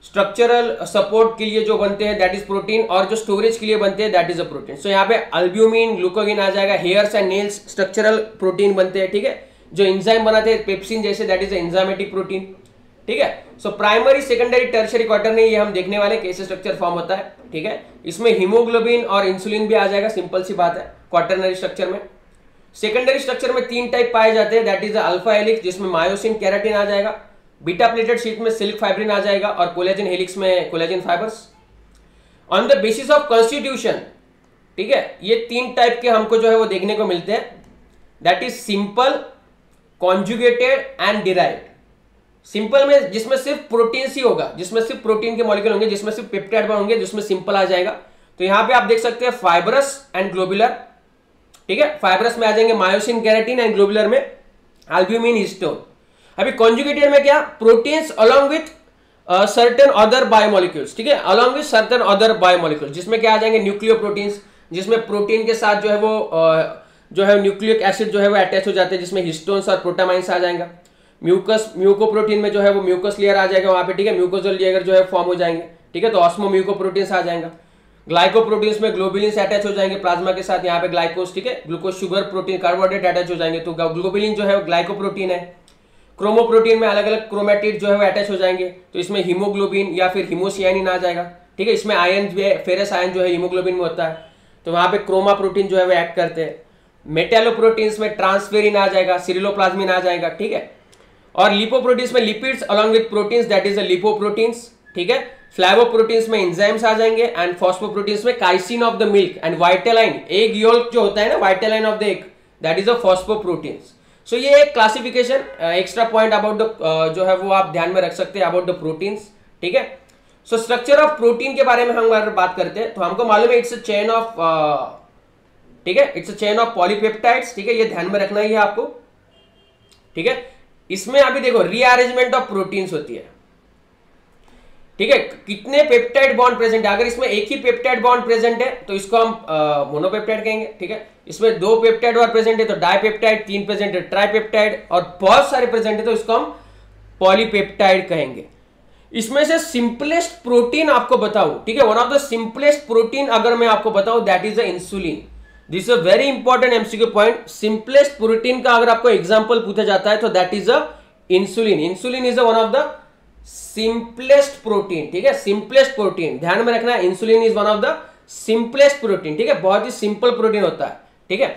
स्ट्रक्चरल सपोर्ट के लिए जो बनते हैं दैट इज प्रोटीन, और जो स्टोरेज के लिए बनते हैं that is a protein. So यहाँ पे अल्ब्यूमिन, ग्लूकोगिन आ जाएगा, hairs and nails structural protein बनते हैं, ठीक है, जो एंजाइम बनाते हैं पेप्सिन जैसे, दैट इज एंजाइमेटिक प्रोटीन, ठीक है। So primary, secondary, tertiary, quaternary, ये हम देखने वाले कैसे स्ट्रक्चर फॉर्म होता है, ठीक है। इसमें हीमोग्लोबिन और इंसुलिन भी आ जाएगा, सिंपल सी बात है। क्वाटरनरी स्ट्रक्चर में, सेकेंडरी स्ट्रक्चर में तीन टाइप पाए जाते हैं, दैट इज अल्फा हेलिक्स जिसमें मायोसिन, केराटिन आ जाएगा, बीटा प्लेटेड शीट में सिल्क फाइब्रिन आ जाएगा, और कोलेजन हेलिक्स में collagen fibres. On the basis of constitution, ठीक है, ये तीन टाइप के हमको जो है वो देखने को मिलते हैं, that is simple, conjugated and derived. Simple में जिसमें सिर्फ प्रोटीन ही होगा, जिसमें सिर्फ प्रोटीन के मॉलिक्यूल होंगे, जिसमें सिर्फ पेप्टाइड बॉन्ड होंगे, जिसमें सिंपल आ जाएगा। तो यहाँ पे आप देख सकते हैं फाइब्रस एंड ग्लोबुलर, ठीक है, फाइब्रस में आ जाएंगे मायोसिन, केराटिन एंड ग्लोबुलर में एल्ब्यूमिन, हिस्टोन। अभी कॉन्जुगेटेड में क्या, proteins along with certain other biomolecules, ठीक है, along with certain other biomolecules, जिसमें क्या आ जाएंगे न्यूक्लियोप्रोटीन्स, जिसमें प्रोटीन के साथ जो है वो uh, जो है न्यूक्लिक एसिड जो है वो अटैच हो जाते हैं, जिसमें हिस्टोन्स और प्रोटामाइंस आ जाएगा। म्यूकस, म्यूकोप्रोटीन में जो है वो म्यूकस लेयर आ जाएगा वहाँ पे, ठीक है, म्यूकोजल लेयर जो है फॉर्म हो जाएंगे, ठीक है, तो ऑस्मो म्यूकोप्रोटीन्स आ जाएगा। ग्लाइकोप्रोटीन्स में ग्लोबुलिन अटैच हो जाएंगे प्लाज्मा के साथ, यहाँ पे ग्लाइकोज, ठीक है, glucose, sugar, protein, carbohydrate attach हो जाएंगे, तो ग्लोबुलिन जो है ग्लाइकोप्रोटीन है। क्रोमोप्रोटीन में अलग अलग क्रोमेटिड जो है वो अटैच हो जाएंगे, तो इसमें हीमोग्लोबिन या फिर हीमोसियानिन आ जाएगा, ठीक है, इसमें आयन जो है, फेरस आयन जो है हीमोग्लोबिन में होता है, तो वहाँ पे क्रोमा प्रोटीन जो है वो एक्ट करते हैं। मेटेलोप्रोटीन्स में ट्रांसफेरिन आ जाएगा, सिरिलोप्लाज्मिन आ जाएगा, ठीक है, और लिपोप्रोटीन्स में lipids along with proteins, that is a lipoproteins, ठीक है। फ्लैवोप्रोटीन्स में एंजाइम्स आ जाएंगे, एंड फॉस्फोप्रोटीन्स में casein of the milk and vitelline, egg yolk जो होता है ना, vitelline of the egg, that is a phosphoproteins. So so, ये एक classification, extra point about the जो है वो आप ध्यान में रख सकते हैं अबाउट द प्रोटीन्स, ठीक है। सो स्ट्रक्चर ऑफ प्रोटीन के बारे में हम अगर बात करते हैं तो हमको मालूम है इट्स अ चेन ऑफ, ठीक है, it's a chain of polypeptides, ठीक है, ये ध्यान में रखना ही है आपको, ठीक है। इसमें अभी देखो रीअरेंजमेंट ऑफ प्रोटीन्स होती है, ठीक है, कितने पेप्टाइड बॉन्ड प्रेजेंट है, अगर इसमें एक ही पेप्टाइड बॉन्ड प्रेजेंट है तो इसको हम मोनोपेप्टाइड कहेंगे, ठीक है, इसमें दो पेप्टाइड और प्रेजेंट है तो डाइपेप्टाइड, तीन प्रेजेंट है ट्राइपेप्टाइड, और बहुत सारे प्रेजेंट है तो इसको हम पॉलीपेप्टाइड कहेंगे। इसमें से सिंपलेस्ट प्रोटीन आपको बताऊं, ठीक है, one of the simplest protein अगर मैं आपको बताऊं that is the insulin. This is very important MCQ point, simplest protein का अगर आपको एग्जाम्पल पूछा जाता है तो that is a insulin. Insulin is a one of the simplest protein, ठीक है, सिंपलेस्ट प्रोटीन ध्यान में रखना, insulin is one of the simplest protein, ठीक है, बहुत ही सिंपल प्रोटीन होता है, ठीक है।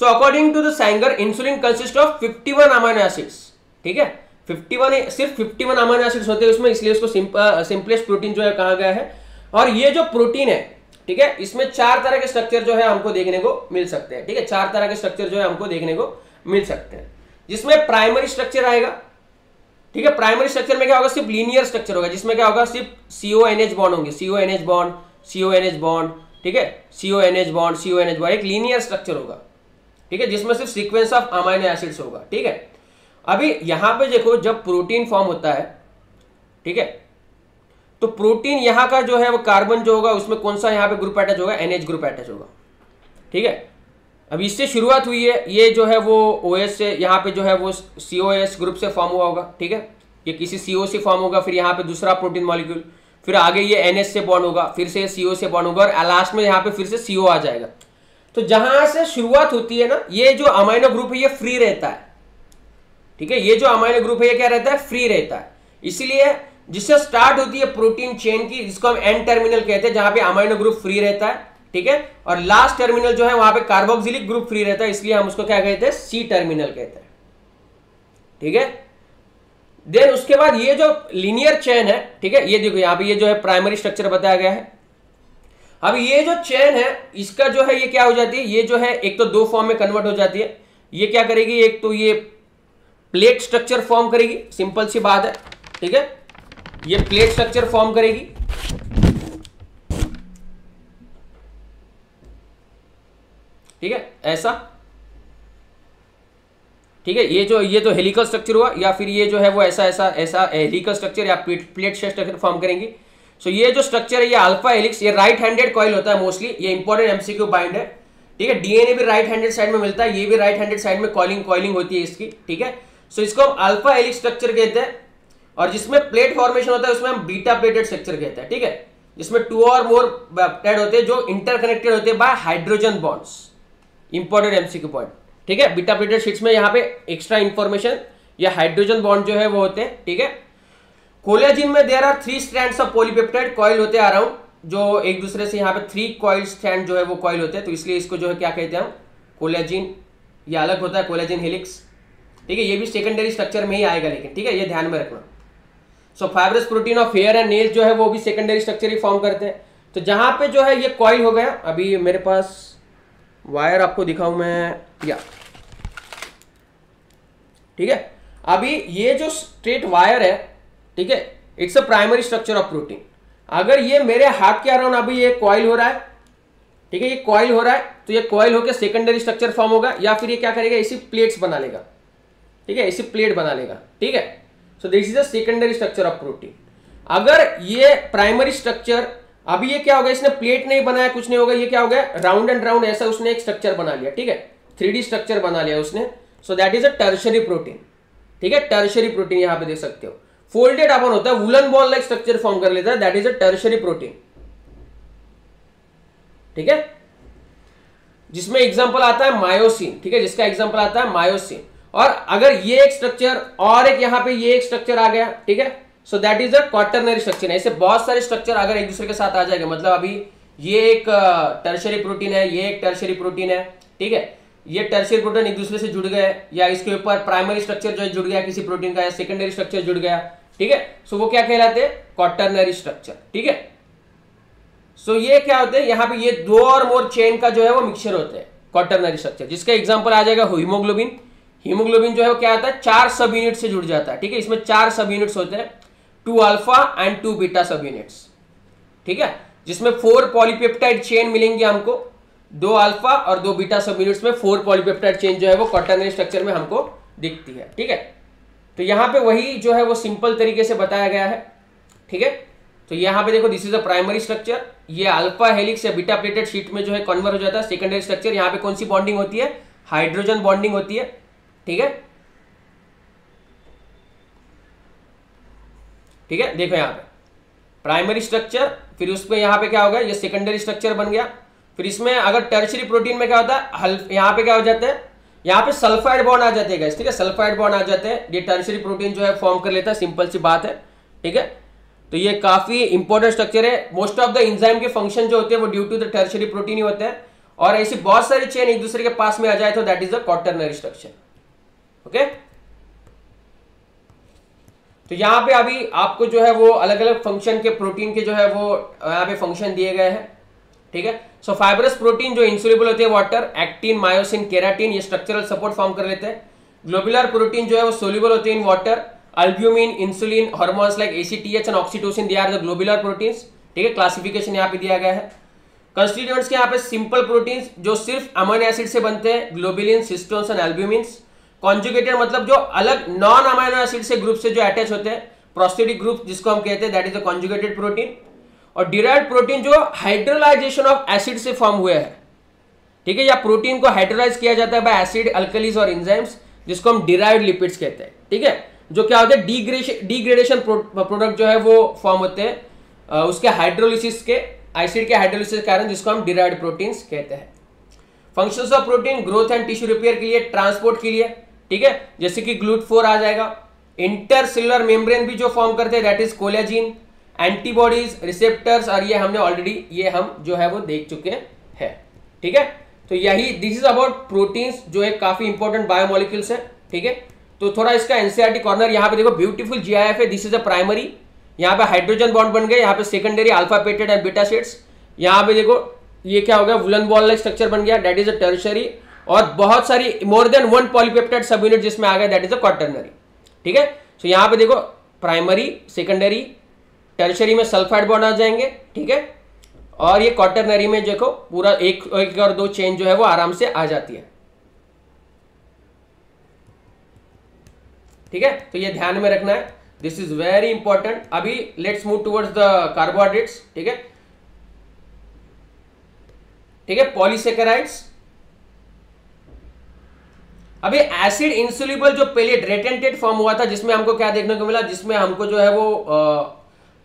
So according to the Sanger insulin consist of इक्यावन अमीनो एसिड्स, ठीक है, इक्यावन सिर्फ इक्यावन अमीनो एसिड्स होते हैं उसमें, इसलिए इसको सिंपलेस्ट प्रोटीन जो है कहा गया है। और ये जो प्रोटीन है, ठीक है, इसमें चार तरह के स्ट्रक्चर जो है हमको देखने को मिल सकते हैं, ठीक है, चार तरह के स्ट्रक्चर जो है हमको देखने को मिल सकते हैं, जिसमें प्राइमरी स्ट्रक्चर आएगा, ठीक है, प्राइमरी स्ट्रक्चर में क्या होगा, सिर्फ लीनियर स्ट्रक्चर होगा, जिसमें क्या होगा सिर्फ सीओएनएच बॉन्ड होंगे, सीओएनएच बॉन्ड, सीओएनएच बॉन्ड, ठीक है, सीओएनएच बॉन्ड, सीओएनएच बॉन्ड, एक लीनियर स्ट्रक्चर होगा, ठीक है, जिसमें सिर्फ सीक्वेंस ऑफ अमाइनो एसिड्स होगा, ठीक है। अभी यहां पे देखो जब प्रोटीन फॉर्म होता है, ठीक है, तो प्रोटीन यहां का जो है वो कार्बन जो होगा उसमें कौन सा यहाँ पे ग्रुप अटैच होगा, एनएच ग्रुप अटैच होगा, ठीक है। अब इससे शुरुआत हुई है, ये जो है वो ओ एस से, यहाँ पे जो है वो सी ओ एस ग्रुप से फॉर्म हुआ होगा, ठीक है, ये किसी सीओ से फॉर्म होगा, फिर यहाँ पे दूसरा प्रोटीन मॉलिक्यूल, फिर आगे ये एनएच से बॉन्ड होगा, फिर से सीओ से बॉन्ड होगा और लास्ट में यहाँ पे फिर से सीओ आ जाएगा। तो जहां से शुरुआत होती है ना, ये जो अमाइनो ग्रुप है ये फ्री रहता है, ठीक है, ये जो अमाइनो ग्रुप है ये क्या रहता है, फ्री रहता है। इसलिए जिससे स्टार्ट होती है प्रोटीन चेन की, जिसको हम एंड टर्मिनल कहते हैं, जहां पे अमाइनो ग्रुप फ्री रहता है, ठीक है, और लास्ट टर्मिनल जो है वहां पे कार्बोक्सिलिक ग्रुप फ्री रहता है, इसलिए हम उसको क्या कहते हैं, सी टर्मिनल कहते हैं, ठीक है। देन उसके बाद ये जो लीनियर चेन है, ठीक है, ये देखो यहाँ पे ये जो है प्राइमरी स्ट्रक्चर बताया गया है। अब ये जो चेन है इसका जो है ये क्या हो जाती है, ये जो है एक तो दो फॉर्म में कन्वर्ट हो जाती है। ये क्या करेगी, एक तो ये प्लेट स्ट्रक्चर फॉर्म करेगी, सिंपल सी बात है, ठीक है, ये प्लेट स्ट्रक्चर फॉर्म करेगी, ठीक है, ऐसा, ठीक है। ये जो ये तो हेलिकल स्ट्रक्चर हुआ, या फिर ये जो है वो ऐसा ऐसा ऐसा हेलिकल स्ट्रक्चर या प्लेट स्ट्रक्चर फॉर्म करेंगी। सो ये जो स्ट्रक्चर है ये अल्फा हेलिक्स, ये राइट हैंडेड कॉइल होता है मोस्टली, ये इंपॉर्टेंट एमसीक्यू बाइंड है, ठीक है। डीएनए भी राइट हैंडेड साइड में मिलता है, ये भी राइट हैंडेड साइड में कॉलिंग कॉलिंग होती है इसकी, ठीक है। सो इसको हम अल्फा हेलिक्स स्ट्रक्चर कहते हैं, और जिसमें प्लेट फॉर्मेशन होता है उसमें हम बीटा प्लेटेड स्ट्रक्चर कहते हैं, ठीक है, जिसमें टू और मोर पेप्टाइड होते हैं जो इंटरकनेक्टेड होते हैं by hydrogen bonds. Important MCQ point, ठीक है। बीटा प्लेटेड शीट्स में यहाँ पे एक्स्ट्रा इंफॉर्मेशन या हाइड्रोजन बॉन्ड जो है वो होते हैं, ठीक है। कोलेजिन में there are three strands of polypeptide coil होते हैं अराउंड, जो एक दूसरे से यहाँ पे थ्री कॉइल स्ट्रैंड जो है वो कॉइल होते हैं, तो इसलिए इसको जो है क्या कहते हैं हम, कोलेजिन। ये अलग होता है कोलेजिन हेलिक्स, ठीक है, ये भी सेकेंडरी स्ट्रक्चर में ही आएगा लेकिन, ठीक है, ये ध्यान में रखना। So fibrous protein of hair and nail जो है वो भी सेकेंडरी स्ट्रक्चर ही फॉर्म करते हैं। तो जहाँ पे जो है ये कॉइल हो गया, अभी मेरे पास वायर आपको दिखाऊं मैं, या ठीक है, अभी ये जो स्ट्रेट वायर है, ठीक है, it's a primary structure of protein. अगर ये मेरे हाथ के अराउंड अभी ये कॉइल हो रहा है, ठीक है, ये कॉइल हो रहा है, तो ये कॉइल होकर सेकेंडरी स्ट्रक्चर फॉर्म होगा, या फिर ये क्या करेगा, इसी प्लेट्स बना लेगा, ठीक है, इसी प्लेट बना लेगा, ठीक है। So this is a secondary structure of protein. अगर ये प्राइमरी स्ट्रक्चर, अभी ये क्या होगा, इसने प्लेट नहीं बनाया, कुछ नहीं होगा, ये क्या हो गया, राउंड एंड राउंड ऐसा उसने एक स्ट्रक्चर बना लिया, ठीक है, थ्री डी स्ट्रक्चर बना लिया उसने। So that is a tertiary protein, ठीक है, टर्शरी प्रोटीन यहाँ पे देख सकते हो, फोल्डेड अपन होता है, woollen ball like structure form कर लेता है, that is a tertiary protein, ठीक है, जिसमें एग्जाम्पल आता है मायोसिन, ठीक है, जिसका एग्जाम्पल आता है मायोसिन। और अगर ये एक स्ट्रक्चर और एक यहाँ पे ये एक स्ट्रक्चर आ गया, ठीक है, so that is a quaternary structure. ऐसे बहुत सारे स्ट्रक्चर अगर एक दूसरे के साथ आ जाएगा, मतलब अभी ये एक टर्शरी प्रोटीन है, ये एक टर्शरी प्रोटीन है, ठीक है, ये टर्शियरी प्रोटीन एक दूसरे से जुड़ गए, या इसके ऊपर प्राइमरी स्ट्रक्चर जो है जुड़ गया किसी प्रोटीन का, या सेकेंडरी स्ट्रक्चर जुड़ गया, ठीक है, सो वो क्या कहलाते हैं, क्वाटरनरी स्ट्रक्चर, ठीक है। सो ये क्या होते हैं, यहाँ पे ये दो और मोर चेन का जो है वो मिक्सचर होते हैं क्वाटरनरी स्ट्रक्चर, जिसका एग्जाम्पल आ जाएगा हीमोग्लोबिन। हीमोग्लोबिन जो है वो क्या आता है, चार सब यूनिट से जुड़ जाता है, ठीक है, इसमें चार सब यूनिट्स होते हैं, two alpha and two beta सब यूनिट्स, ठीक है, जिसमें फोर पॉलीपेप्टाइड चेन मिलेंगे हमको, दो अल्फा और दो बीटा सब यूनिट्स में फोर पॉलीपेप्टाइड चेन जो है वो क्वाटरनरी स्ट्रक्चर में हमको दिखती है, ठीक है। तो यहाँ पे वही जो है वो सिंपल तरीके से बताया गया है, ठीक है। तो यहाँ पे देखो, this is a primary structure, ये अल्फा हेलिक्स या बीटा प्लेटेड शीट में जो है कन्वर्ट हो जाता है सेकेंडरी स्ट्रक्चर। यहाँ पे कौन सी बॉन्डिंग होती है, हाइड्रोजन बॉन्डिंग होती है, ठीक है, ठीक है। देखो यहाँ पे प्राइमरी स्ट्रक्चर, फिर उसमें यहाँ पे क्या होगा, ये सेकेंडरी स्ट्रक्चर बन गया, फिर इसमें अगर टर्शरी प्रोटीन में क्या होता है, यहाँ पे क्या हो जाता है, यहाँ पे सल्फाइड बॉन्ड आ जाते हैं, ठीक है, सल्फाइड बॉन्ड आ जाते हैं, ये टर्शरी प्रोटीन जो है फॉर्म कर लेता है, सिंपल सी बात है, ठीक है। तो ये काफी इंपॉर्टेंट स्ट्रक्चर है, मोस्ट ऑफ द एंजाइम के फंक्शन जो होते हैं वो due to the tertiary protein ही होते हैं, और ऐसी बहुत सारी चेन एक दूसरे के पास में आ जाए तो that is a quaternary structure, okay. तो यहाँ पे अभी आपको जो है वो अलग अलग फंक्शन के प्रोटीन के जो है वो यहाँ पे फंक्शन दिए गए हैं, ठीक है। सो फाइब्रस प्रोटीन जो इंसोल्युबल होते हैं, वाटर, एक्टिन, मायोसिन, केराटिन, ये स्ट्रक्चरल सपोर्ट फॉर्म कर लेते हैं। ग्लोबुलर प्रोटीन जो है वो सोल्युबल होते हैं in water, albumin, insulin, hormones like ACTH and oxytocin, they are the globular proteins, ठीक है, क्लासिफिकेशन यहाँ पे दिया गया है। कंस्टिट्यूएंट्स के यहाँ पे सिंपल प्रोटीन्स जो सिर्फ अमीनो एसिड से बनते हैं, ग्लोबुलिन, सिस्टोन्स एंड एल्ब्यूमिन्स। कॉन्जुगेटेड मतलब जो अलग नॉन अमीनो एसिड से ग्रुप से जो अटैच होते हैं, प्रोस्टिडिक ग्रुप जिसको हम कहते हैं, that is a conjugated protein. और डिराइव्ड प्रोटीन जो हाइड्रोलाइजेशन ऑफ एसिड से फॉर्म हुए हैं, ठीक है, या प्रोटीन को हाइड्रोलाइज किया जाता है बाय एसिड, अल्कलीज और एंजाइम्स, जिसको हम डिराइव्ड लिपिड्स कहते हैं, ठीक है। जो क्या होते हैं डिग्रेडेशन डिग्रेडेशन प्रोडक्ट जो है वो फॉर्म होते हैं उसके हाइड्रोलिसिस के एसिड के हाइड्रोलिसिस के कारण, जिसको हम डिराइव्ड प्रोटीन्स कहते हैं। Functions of protein growth and tissue repair के लिए, ट्रांसपोर्ट के लिए, ठीक है, जैसे कि ग्लूट फोर आ जाएगा। इंटरसेलुलर मेम्ब्रेन भी जो फॉर्म करते हैं that is collagen, antibodies, receptors, और ये हमने ऑलरेडी ये हम जो है वो देख चुके हैं, ठीक है। तो यही दिस इज अबाउट प्रोटीन्स जो है काफी इंपॉर्टेंट बायोमोलिक्यूल्स है, ठीक है। तो थोड़ा इसका एनसीईआरटी कॉर्नर यहाँ पे देखो, ब्यूटीफुल जीआईएफ है, दिस इज अ प्राइमरी, यहाँ पे हाइड्रोजन बॉन्ड बन गए, यहाँ पे secondary alpha पेटेड and beta sheets, यहाँ पे देखो ये क्या हो गया वुलन बॉल लाइक स्ट्रक्चर बन गया दैट इज अ टर्शियरी, और बहुत सारी मोर देन वन पॉलीपेप्टाइड सब यूनिट जिसमें आ गया दैट इज अ क्वाटर्नरी, ठीक है। सो यहाँ पे देखो प्राइमरी, सेकेंडरी, टर्शियरी में सल्फाइड बॉन्ड आ जाएंगे, ठीक है, और ये क्वाटर्नरी में देखो पूरा एक, एक और दो चेन जो है वो आराम से आ जाती है, ठीक है। तो ये ध्यान में रखना है, दिस इज वेरी इंपॉर्टेंट। अभी let's move towards the carbohydrates, ठीक है, ठीक है, पॉलीसेकेराइड्स। अभी एसिड इंसोल्यूबल जो पहले रेटेंटेट फॉर्म हुआ था जिसमें हमको क्या देखने को मिला, जिसमें हमको जो है वो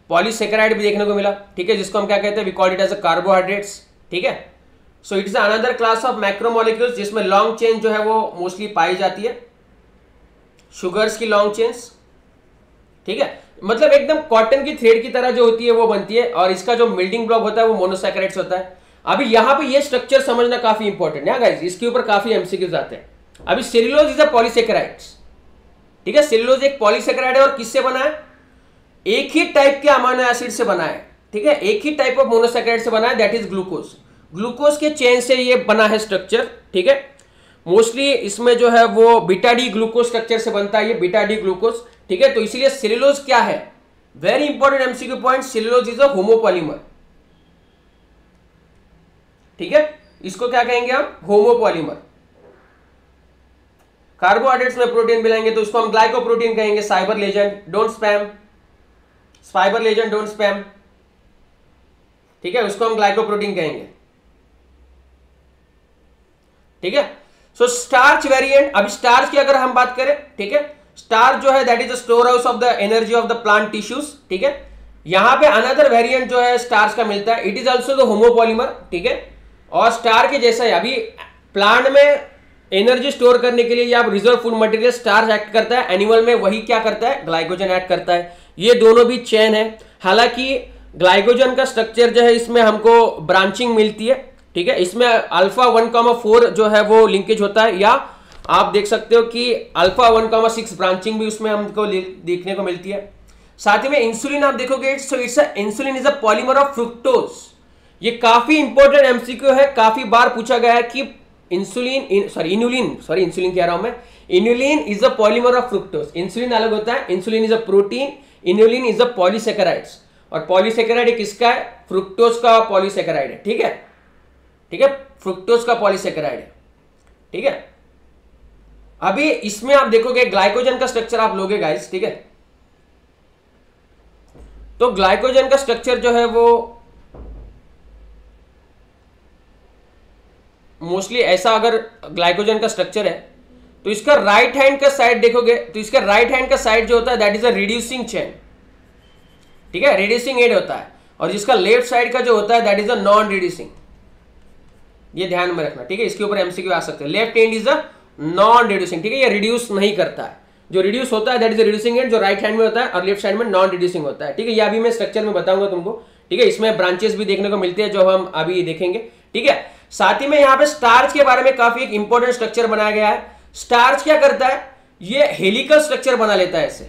पॉलीसेकेराइड भी देखने को मिला, ठीक है, जिसको हम क्या कहते हैं we called it as a carbohydrates, ठीक है। So it is another class of macromolecules जिसमें लॉन्ग चेन जो है वो मोस्टली पाई जाती है, शुगर्स की लॉन्ग चेन्स, ठीक है, मतलब एकदम कॉटन की थ्रेड की तरह जो होती है वो बनती है, और इसका जो बिल्डिंग ब्लॉक होता है वो मोनोसैकेराइड्स होता है। अभी यहाँ पे ये स्ट्रक्चर समझना काफी इंपॉर्टेंट है गाइस, इसके ऊपर काफी एमसीक्यूज आते हैं। अभी सेल्यूलोज इज अ पॉलीसेकेराइड्स, ठीक है, सेल्यूलोज एक पॉलीसेकेराइड है और किससे बना है, एक ही टाइप के अमीनो एसिड से बना है, ठीक है, एक ही टाइप ऑफ मोनोसैकेराइड से बना है दैट इज ग्लूकोज। ग्लूकोज के चेन से ये बना है स्ट्रक्चर, ठीक है, मोस्टली इसमें जो है वो बीटा डी ग्लूकोज स्ट्रक्चर से बनता है ये बीटा डी ग्लूकोज, ठीक है। तो इसीलिए सेल्यूलोज क्या है, very important MCQ point, cellulose is a homopolymer, ठीक है, इसको क्या कहेंगे हम होमोपॉलीमर। कार्बोहाइड्रेट्स में प्रोटीन मिलाएंगे तो उसको हम ग्लाइकोप्रोटीन कहेंगे। Cyber legend don't spam, cyber legend don't spam, ठीक है, उसको हम ग्लाइकोप्रोटीन कहेंगे, ठीक है। सो स्टार्च वेरिएंट, अभी स्टार्च की अगर हम बात करें, ठीक है, स्टार्च जो है that is the store house of the energy of the plant tissues, ठीक है। यहां पे अनदर वेरिएंट जो है स्टार्च का मिलता है, it is also the homopolymer, ठीक है, और स्टार के जैसा है। अभी प्लांट में एनर्जी स्टोर करने के लिए या reserve food material starch act करता है, एनिमल में वही क्या करता है ग्लाइकोजन ऐड करता है, ये दोनों भी चेन है। हालांकि ग्लाइकोजन का स्ट्रक्चर जो है इसमें हमको ब्रांचिंग मिलती है, ठीक है, इसमें अल्फा वन कॉमा फोर जो है वो लिंकेज होता है, या आप देख सकते हो कि alpha one comma six branching भी उसमें हमको देखने को मिलती है। साथ ही में इंसुलिन आप देखोगे, so it's insulin is a polymer of fructose. ये काफी इंपॉर्टेंट एमसीक्यू है, काफी बार पूछा गया है कि insulin sorry inulin sorry insulin कह रहा हूं मैं, inulin is a polymer of fructose. Insulin अलग होता है, insulin is a protein, inulin is a polysaccharides, और पॉलीसेकेराइड किसका है फ्रुक्टोज का पॉलीसेकेराइड है, ठीक है, ठीक है, फ्रुक्टोज का पॉलीसेकेराइड है, ठीक है। अभी इसमें आप देखोगे ग्लाइकोजन का स्ट्रक्चर आप लोगे गाइस, ठीक है, तो ग्लाइकोजन का स्ट्रक्चर जो है वो मोस्टली ऐसा, अगर ग्लाइकोजन का स्ट्रक्चर है तो इसका राइट हैंड का साइड देखोगे तो इसका राइट हैंड का साइड जो होता है that is a reducing chain, ठीक है, रिड्यूसिंग एड होता है, और जिसका लेफ्ट साइड का जो होता है that is a non reducing, ये ध्यान में रखना, ठीक है, इसके ऊपर एमसीक्यू आ सकते हैं। Left hand is a non reducing, ठीक है, ये रिड्यूस नहीं करता है, जो रिड्यूस होता है दैट इज रिड्यूसिंग हैंड, जो राइट हैंड में होता है, और लेफ्ट हैंड में नॉन रिड्यूसिंग होता है, ठीक है। ये अभी मैं स्ट्रक्चर में बताऊंगा तुमको, ठीक है, इसमें ब्रांचेस भी देखने को मिलते हैं जो हम अभी देखेंगे, ठीक है। साथ ही में यहाँ पे स्टार्च के बारे में काफी एक इंपॉर्टेंट स्ट्रक्चर बनाया गया है। स्टार्च क्या करता है, ये हेलिकल स्ट्रक्चर बना लेता है ऐसे,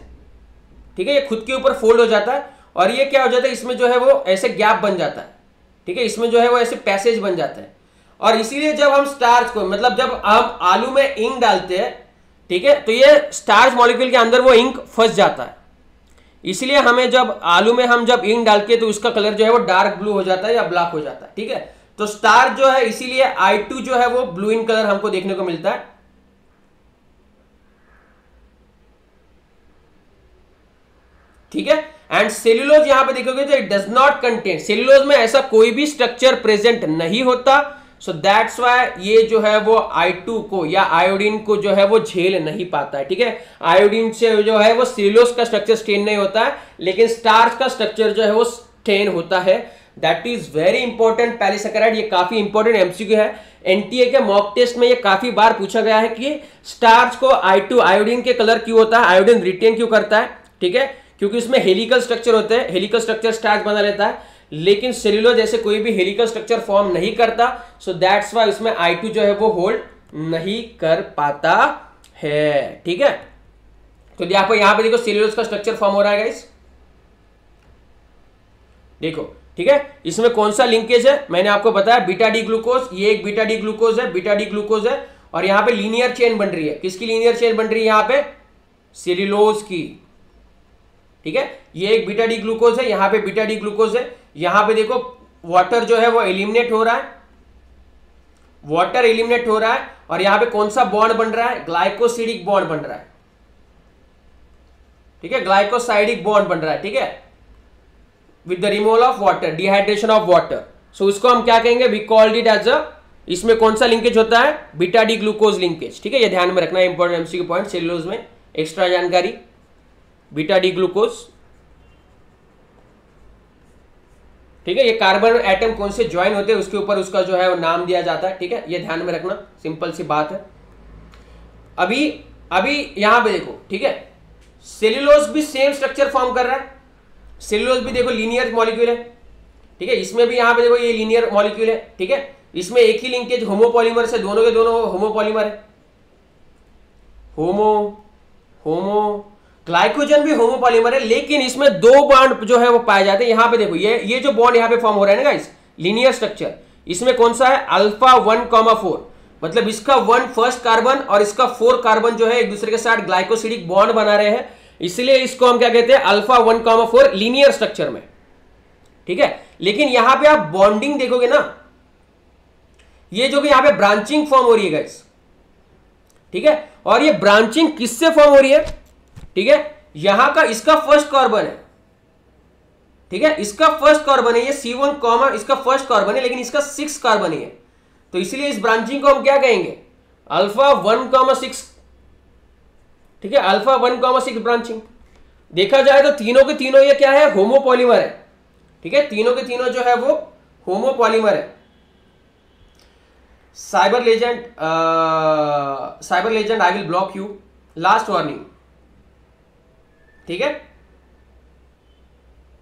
ठीक है, ये खुद के ऊपर फोल्ड हो जाता है, और ये क्या हो जाता है इसमें जो है वो ऐसे गैप बन जाता है, ठीक है, इसमें जो है वो ऐसे पैसेज बन जाता है, और इसीलिए जब हम स्टार्च को मतलब जब हम आलू में इंक डालते हैं, ठीक है, तो ये स्टार्च मॉलिक्यूल के अंदर वो इंक फंस जाता है, इसलिए हमें जब आलू में हम जब इंक डालते हैं तो उसका कलर जो है वो डार्क ब्लू हो जाता है या ब्लैक हो जाता है, ठीक है। तो स्टार्च जो है इसीलिए आई टू जो है वो ब्लू इन कलर हमको देखने को मिलता है, ठीक है। एंड सेल्यूलोज यहां पे देखोगे तो it does not contain, cellulose में ऐसा कोई भी स्ट्रक्चर प्रेजेंट नहीं होता, सो दैट्स वाई ये जो है वो आई टू को या आयोडीन को जो है वो झेल नहीं पाता है, ठीक है। आयोडीन से जो है वो सेल्यूलोज का स्ट्रक्चर स्ट्रेन नहीं होता है, लेकिन स्टार्च का स्ट्रक्चर जो है वो स्ट्रेन होता है। That is very important polysaccharide, ये काफी इंपॉर्टेंट एमसीक्यू है। एनटीए के मॉक टेस्ट में ये काफी बार पूछा गया है कि स्टार्च को आई टू आयोडीन के कलर क्यों होता है, आयोडीन रिटेन क्यों करता है, ठीक है, क्योंकि इसमें हेलिकल स्ट्रक्चर होते हैं, हेलिकल स्ट्रक्चर स्टार्च बना लेता है, लेकिन सेल्यूलोज जैसे कोई भी हेलिकल स्ट्रक्चर फॉर्म नहीं करता। सो दैट्स वाई इसमें आई टू जो है वो होल्ड नहीं कर पाता है, ठीक है। तो यहाँ पर यहाँ पे देखो सेल्यूलोज का स्ट्रक्चर फॉर्म हो रहा है गाइस, देखो, ठीक है। इसमें कौन सा लिंकेज है, मैंने आपको बताया बीटा डी ग्लूकोज, ये एक बीटा डी ग्लूकोज है, बीटा डी ग्लूकोज है, और यहाँ पे लीनियर चेन बन रही है। किसकी लीनियर चेन बन रही है यहाँ पे, सेल्यूलोज की, ठीक है। ये एक बीटा डी ग्लूकोज है, यहाँ पे बीटा डी ग्लूकोज है, यहाँ पे देखो वाटर जो है वो एलिमिनेट हो रहा है, वाटर एलिमिनेट हो रहा है, और यहाँ पे कौन सा बॉन्ड बन रहा है, ग्लाइकोसिडिक बॉन्ड बन रहा है, ठीक है, ग्लाइकोसाइडिक बॉन्ड बन रहा है, ठीक है, with the removal of water, dehydration of water. So इसको हम क्या कहेंगे, we called it as a, इसमें कौन सा लिंकेज होता है, बीटा डी ग्लूकोज लिंकेज, ठीक है, ये ध्यान में रखना है, इंपॉर्टेंट एमसीक्यू पॉइंट, सेल्यूलोज में एक्स्ट्रा जानकारी, बीटा डी ग्लूकोज, ठीक है। ये कार्बन एटम कौन से ज्वाइन होते हैं उसके ऊपर उसका जो है वो नाम दिया जाता है, ठीक है, ये ध्यान में रखना, सिंपल सी बात है। अभी अभी यहां पे देखो, ठीक है, सेल्यूलोज भी सेम स्ट्रक्चर फॉर्म कर रहा है, सेल्यूलोज भी देखो लीनियर मॉलिक्यूल है, ठीक है, इसमें भी यहां पे देखो ये लीनियर मॉलिक्यूल है, ठीक है, इसमें एक ही लिंकेज होमोपॉलीमर से, दोनों के दोनों होमोपॉलीमर है, होमो होमो ग्लाइकोजन भी होमोपॉलीमर है, लेकिन इसमें दो बॉन्ड जो है वो पाए जाते हैं। यहाँ पे देखो ये ये जो बॉन्ड यहाँ पे फॉर्म हो रहा है ना गाइस, लीनियर स्ट्रक्चर, इसमें कौन सा है, अल्फा वन कॉमा फोर, मतलब इसका वन फर्स्ट कार्बन और इसका फोर कार्बन जो है एक दूसरे के साथ ग्लाइकोसिडिक बॉन्ड बना रहे हैं, इसलिए इसको हम क्या कहते हैं, alpha one comma four linear structure में, ठीक है। लेकिन यहाँ पे आप बॉन्डिंग देखोगे ना, ये जो कि यहाँ पे ब्रांचिंग फॉर्म हो रही है गाइस, ठीक है, और ये ब्रांचिंग किससे फॉर्म हो रही है, ठीक है, यहां का इसका फर्स्ट कार्बन है, ठीक है, इसका फर्स्ट कार्बन है, ये सी वन कॉमन इसका फर्स्ट कार्बन है, लेकिन इसका सिक्स कार्बन ही है, तो इसलिए इस ब्रांचिंग को हम क्या कहेंगे, अल्फा वन कॉमा सिक्स, ठीक है, alpha one comma six branching. देखा जाए तो तीनों के तीनों ये क्या है, होमोपॉलीमर है, ठीक है, तीनों के तीनों जो है वो होमोपॉलीमर है। Cyber legend cyber legend I will block you, last warning, ठीक है,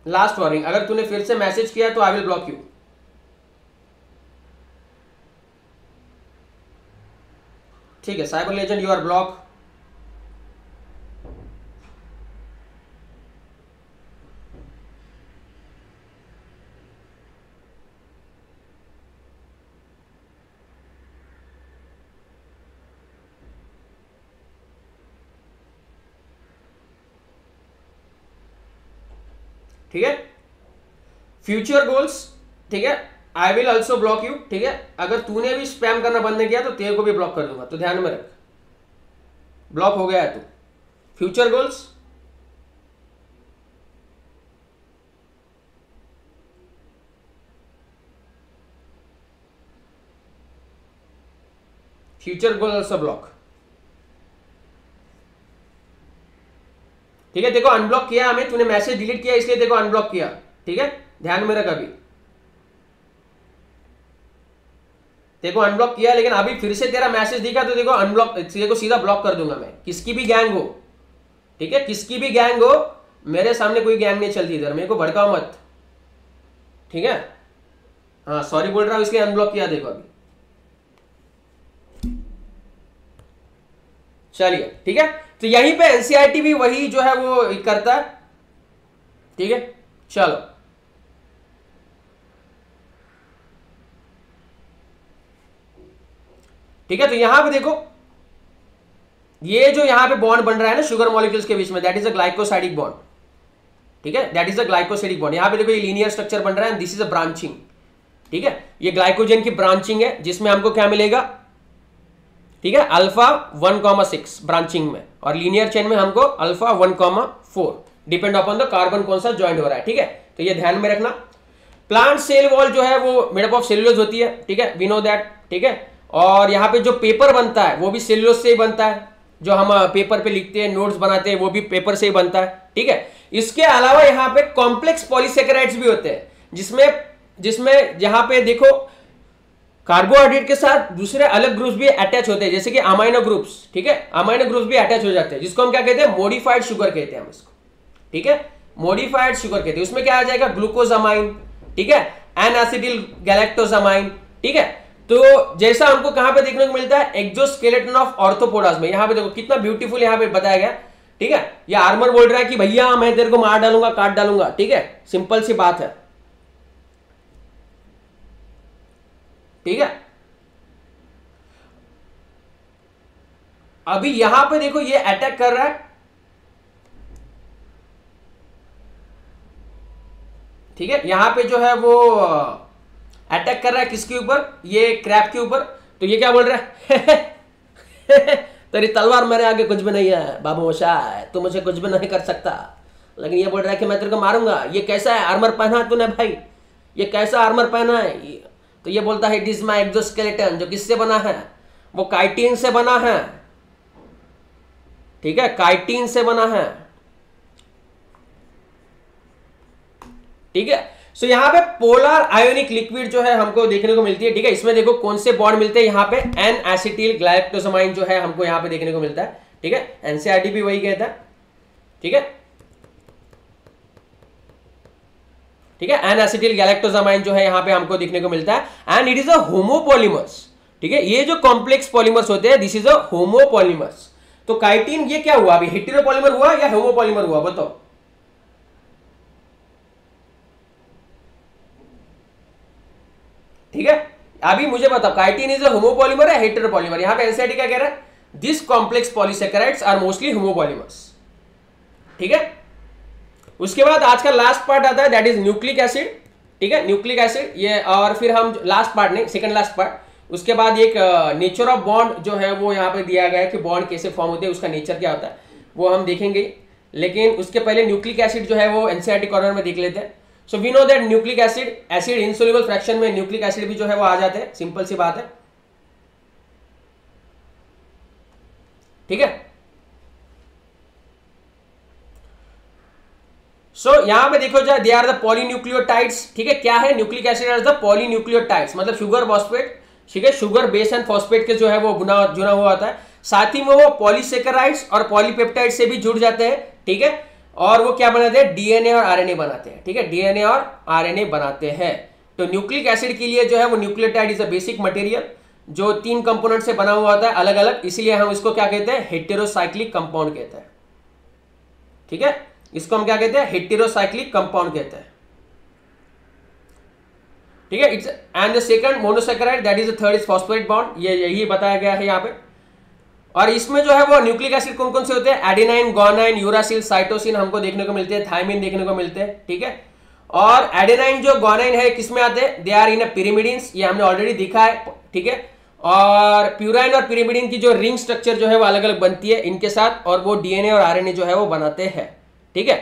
लास्ट वार्निंग, अगर तूने फिर से मैसेज किया तो आई विल ब्लॉक यू, ठीक है। Cyber legend you are block, ठीक है। फ्यूचर गोल्स, ठीक है, I will also block you, ठीक है, अगर तूने भी स्पैम करना बंद नहीं किया तो तेरे को भी ब्लॉक कर दूंगा, तो ध्यान में रख, ब्लॉक हो गया है तू। Future goals, future goal also block, ठीक है, देखो अनब्लॉक किया हमें, तूने मैसेज डिलीट किया इसलिए देखो अनब्लॉक किया, ठीक है, ध्यान में रख, अभी देखो अनब्लॉक किया, लेकिन अभी फिर से तेरा मैसेज दिखा तो देखो अनब्लॉक, देखो सीधा ब्लॉक कर दूंगा मैं, किसकी भी गैंग हो, ठीक है, किसकी भी गैंग हो, मेरे सामने कोई गैंग नहीं चलती इधर, मेरे को भड़काओ मत, ठीक है, हाँ सॉरी बोल रहा हूं इसलिए अनब्लॉक किया, देखो अभी, चलिए, ठीक है। तो यहीं पे एनसीईआरटी भी वही जो है वो करता है, ठीक है, चलो, ठीक है। तो यहां पे देखो ये जो यहां पे बॉन्ड बन रहा है ना शुगर मॉलिक्यूल्स के बीच में, that is a glycosidic bond, ठीक है, that is a glycosidic bond. यहां पे देखो ये लीनियर स्ट्रक्चर बन रहा है, दिस इज अ ब्रांचिंग, ठीक है, ये ग्लाइकोजन की ब्रांचिंग है, जिसमें हमको क्या मिलेगा, ठीक है, alpha one comma six branching में, और लीनियर चेन में हमको alpha one comma four, depend upon the carbon कौन सा ज्वाइंट हो रहा है, ठीक है, तो ये ध्यान में रखना। प्लांट सेल वॉल जो है वो मेड अप ऑफ सेल्यूलोज होती है, ठीक है, वी नो दैट, ठीक है। और यहाँ पे जो पेपर बनता है वो भी सेल्यूलोज से ही बनता है, जो हम पेपर पे लिखते हैं, नोट्स बनाते हैं, वो भी पेपर से ही बनता है, ठीक है। इसके अलावा यहाँ पे कॉम्प्लेक्स पॉलीसेकेराइड्स भी होते हैं, जिसमें जिसमें यहाँ पे देखो कार्बोहाइड्रेट के साथ दूसरे अलग ग्रुप्स भी अटैच होते हैं, जैसे कि अमाइनो ग्रुप्स, ठीक है, अमाइनो ग्रुप्स भी अटैच हो जाते हैं, जिसको हम क्या कहते हैं, मॉडिफाइड शुगर कहते हैं हम इसको, ठीक है, मॉडिफाइड शुगर कहते हैं। उसमें क्या आ जाएगा, ग्लूकोजामाइन, ठीक है, एनासिडिल गैलेक्टोजामाइन, ठीक है। तो जैसा हमको कहां पे देखने को मिलता है, एक्सोस्केलेटन ऑफ ऑर्थोपोडास में, यहाँ पे देखो कितना ब्यूटीफुल यहाँ पे बताया गया, ठीक है। ये आर्मर बोल रहा है कि भैया मैं तेरे को मार डालूंगा, काट डालूंगा, ठीक है, सिंपल सी बात है, ठीक है। अभी यहां पे देखो ये अटैक कर रहा है, ठीक है, यहां पे जो है वो अटैक कर रहा है किसके ऊपर, ये क्रैब के ऊपर। तो ये क्या बोल रहा है तेरी तलवार मेरे आगे कुछ भी नहीं है बाबू मोशाय, तू मुझे कुछ भी नहीं कर सकता। लेकिन ये बोल रहा है कि मैं तेरे को मारूंगा, ये कैसा है आर्मर पहना तूने भाई, ये कैसा आर्मर पहना है। तो ये बोलता है इट इज माई एक्सोस्केलेटन, जो किससे बना है, वो काइटिन से बना है, ठीक है, काइटिन से बना है, ठीक है। सो so, यहां पे पोलर आयोनिक लिक्विड जो है हमको देखने को मिलती है, ठीक है। इसमें देखो कौन से बॉन्ड मिलते हैं, यहाँ पे एन एसिटिल ग्लाइकोजामाइन जो है हमको यहाँ पे देखने को मिलता है, ठीक है, एनसीईआरटी भी वही कहता है, ठीक है, ठीक है, एन एसिटिल गैलेक्टोजामाइन जो है यहाँ पे हमको देखने को मिलता है। And it is a homopolymers, ठीक है, ये जो कॉम्प्लेक्स पॉलीमर्स होते हैं, दिस इज अ होमोपॉलीमर्स। तो काइटिन ये क्या हुआ, अभी हेटेरोपॉलीमर हुआ या होमोपॉलीमर हुआ, बताओ। ठीक है, अभी मुझे बताओ, काइटिन इज अ होमोपॉलीमर या हेटेरोपॉलीमर। यहाँ पे एनसीईआरटी क्या कह रहा है, this complex polysaccharides are mostly homopolymers, ठीक है। उसके बाद आज का लास्ट पार्ट आता है, दैट इज न्यूक्लिक एसिड, ठीक है, न्यूक्लिक एसिड ये, और फिर हम लास्ट पार्ट नहीं, सेकंड लास्ट पार्ट, उसके बाद एक नेचर ऑफ बॉन्ड जो है वो यहाँ पे दिया गया है कि बॉन्ड कैसे फॉर्म होते हैं, उसका नेचर क्या होता है वो हम देखेंगे। लेकिन उसके पहले न्यूक्लिक एसिड जो है वो एनसीईआरटी कॉर्नर में देख लेते हैं। So we know that nucleic acid acid insoluble fraction में न्यूक्लिक एसिड भी जो है वो आ जाते हैं, सिंपल सी बात है, ठीक है। सो so, यहाँ पे देखो जाए, दे आर द पॉलीन्यूक्लियोटाइड्स, ठीक है, क्या है, nucleic acid are the polynucleotides, मतलब शुगर फॉस्फेट, ठीक है, शुगर बेस एंड फॉस्फेट के जो है वो गुना जुड़ा हुआ होता है। साथ ही में वो पॉलीसेकेराइड्स और पॉलीपेप्टाइड से भी जुड़ जाते हैं, ठीक है, और वो क्या बनाते हैं, डीएनए और आरएनए बनाते हैं, ठीक है, डीएनए और आरएनए बनाते हैं। तो न्यूक्लिक एसिड के लिए जो है वो nucleotide is a basic material जो तीन कंपोनेंट से बना हुआ होता है अलग अलग, इसीलिए हम इसको क्या कहते हैं, हेटेरोसाइक्लिक कंपाउंड कहते हैं, ठीक है, इसको हम क्या कहते हैं, हेटेरोसाइक्लिक कंपाउंड कहते हैं, ठीक है। It's and the second monosaccharide, that is the third is phosphate bond, ये यही बताया गया है यहाँ पे। और इसमें जो है वो न्यूक्लिक एसिड कौन कौन से होते हैं, एडेनाइन, गुआनिन, यूरासिल, साइटोसिन हमको देखने को मिलते हैं, थायमिन देखने को मिलते हैं, ठीक है। और एडेनाइन जो गुआनिन है किसमें आते हैं, they are in a pyrimidines, ये हमने ऑलरेडी देखा है, ठीक है। और प्यूराइन और पिरिमिडिन की जो रिंग स्ट्रक्चर जो है वो अलग अलग बनती है इनके साथ, और वो डीएनए और आरएनए जो है वो बनाते हैं, ठीक है।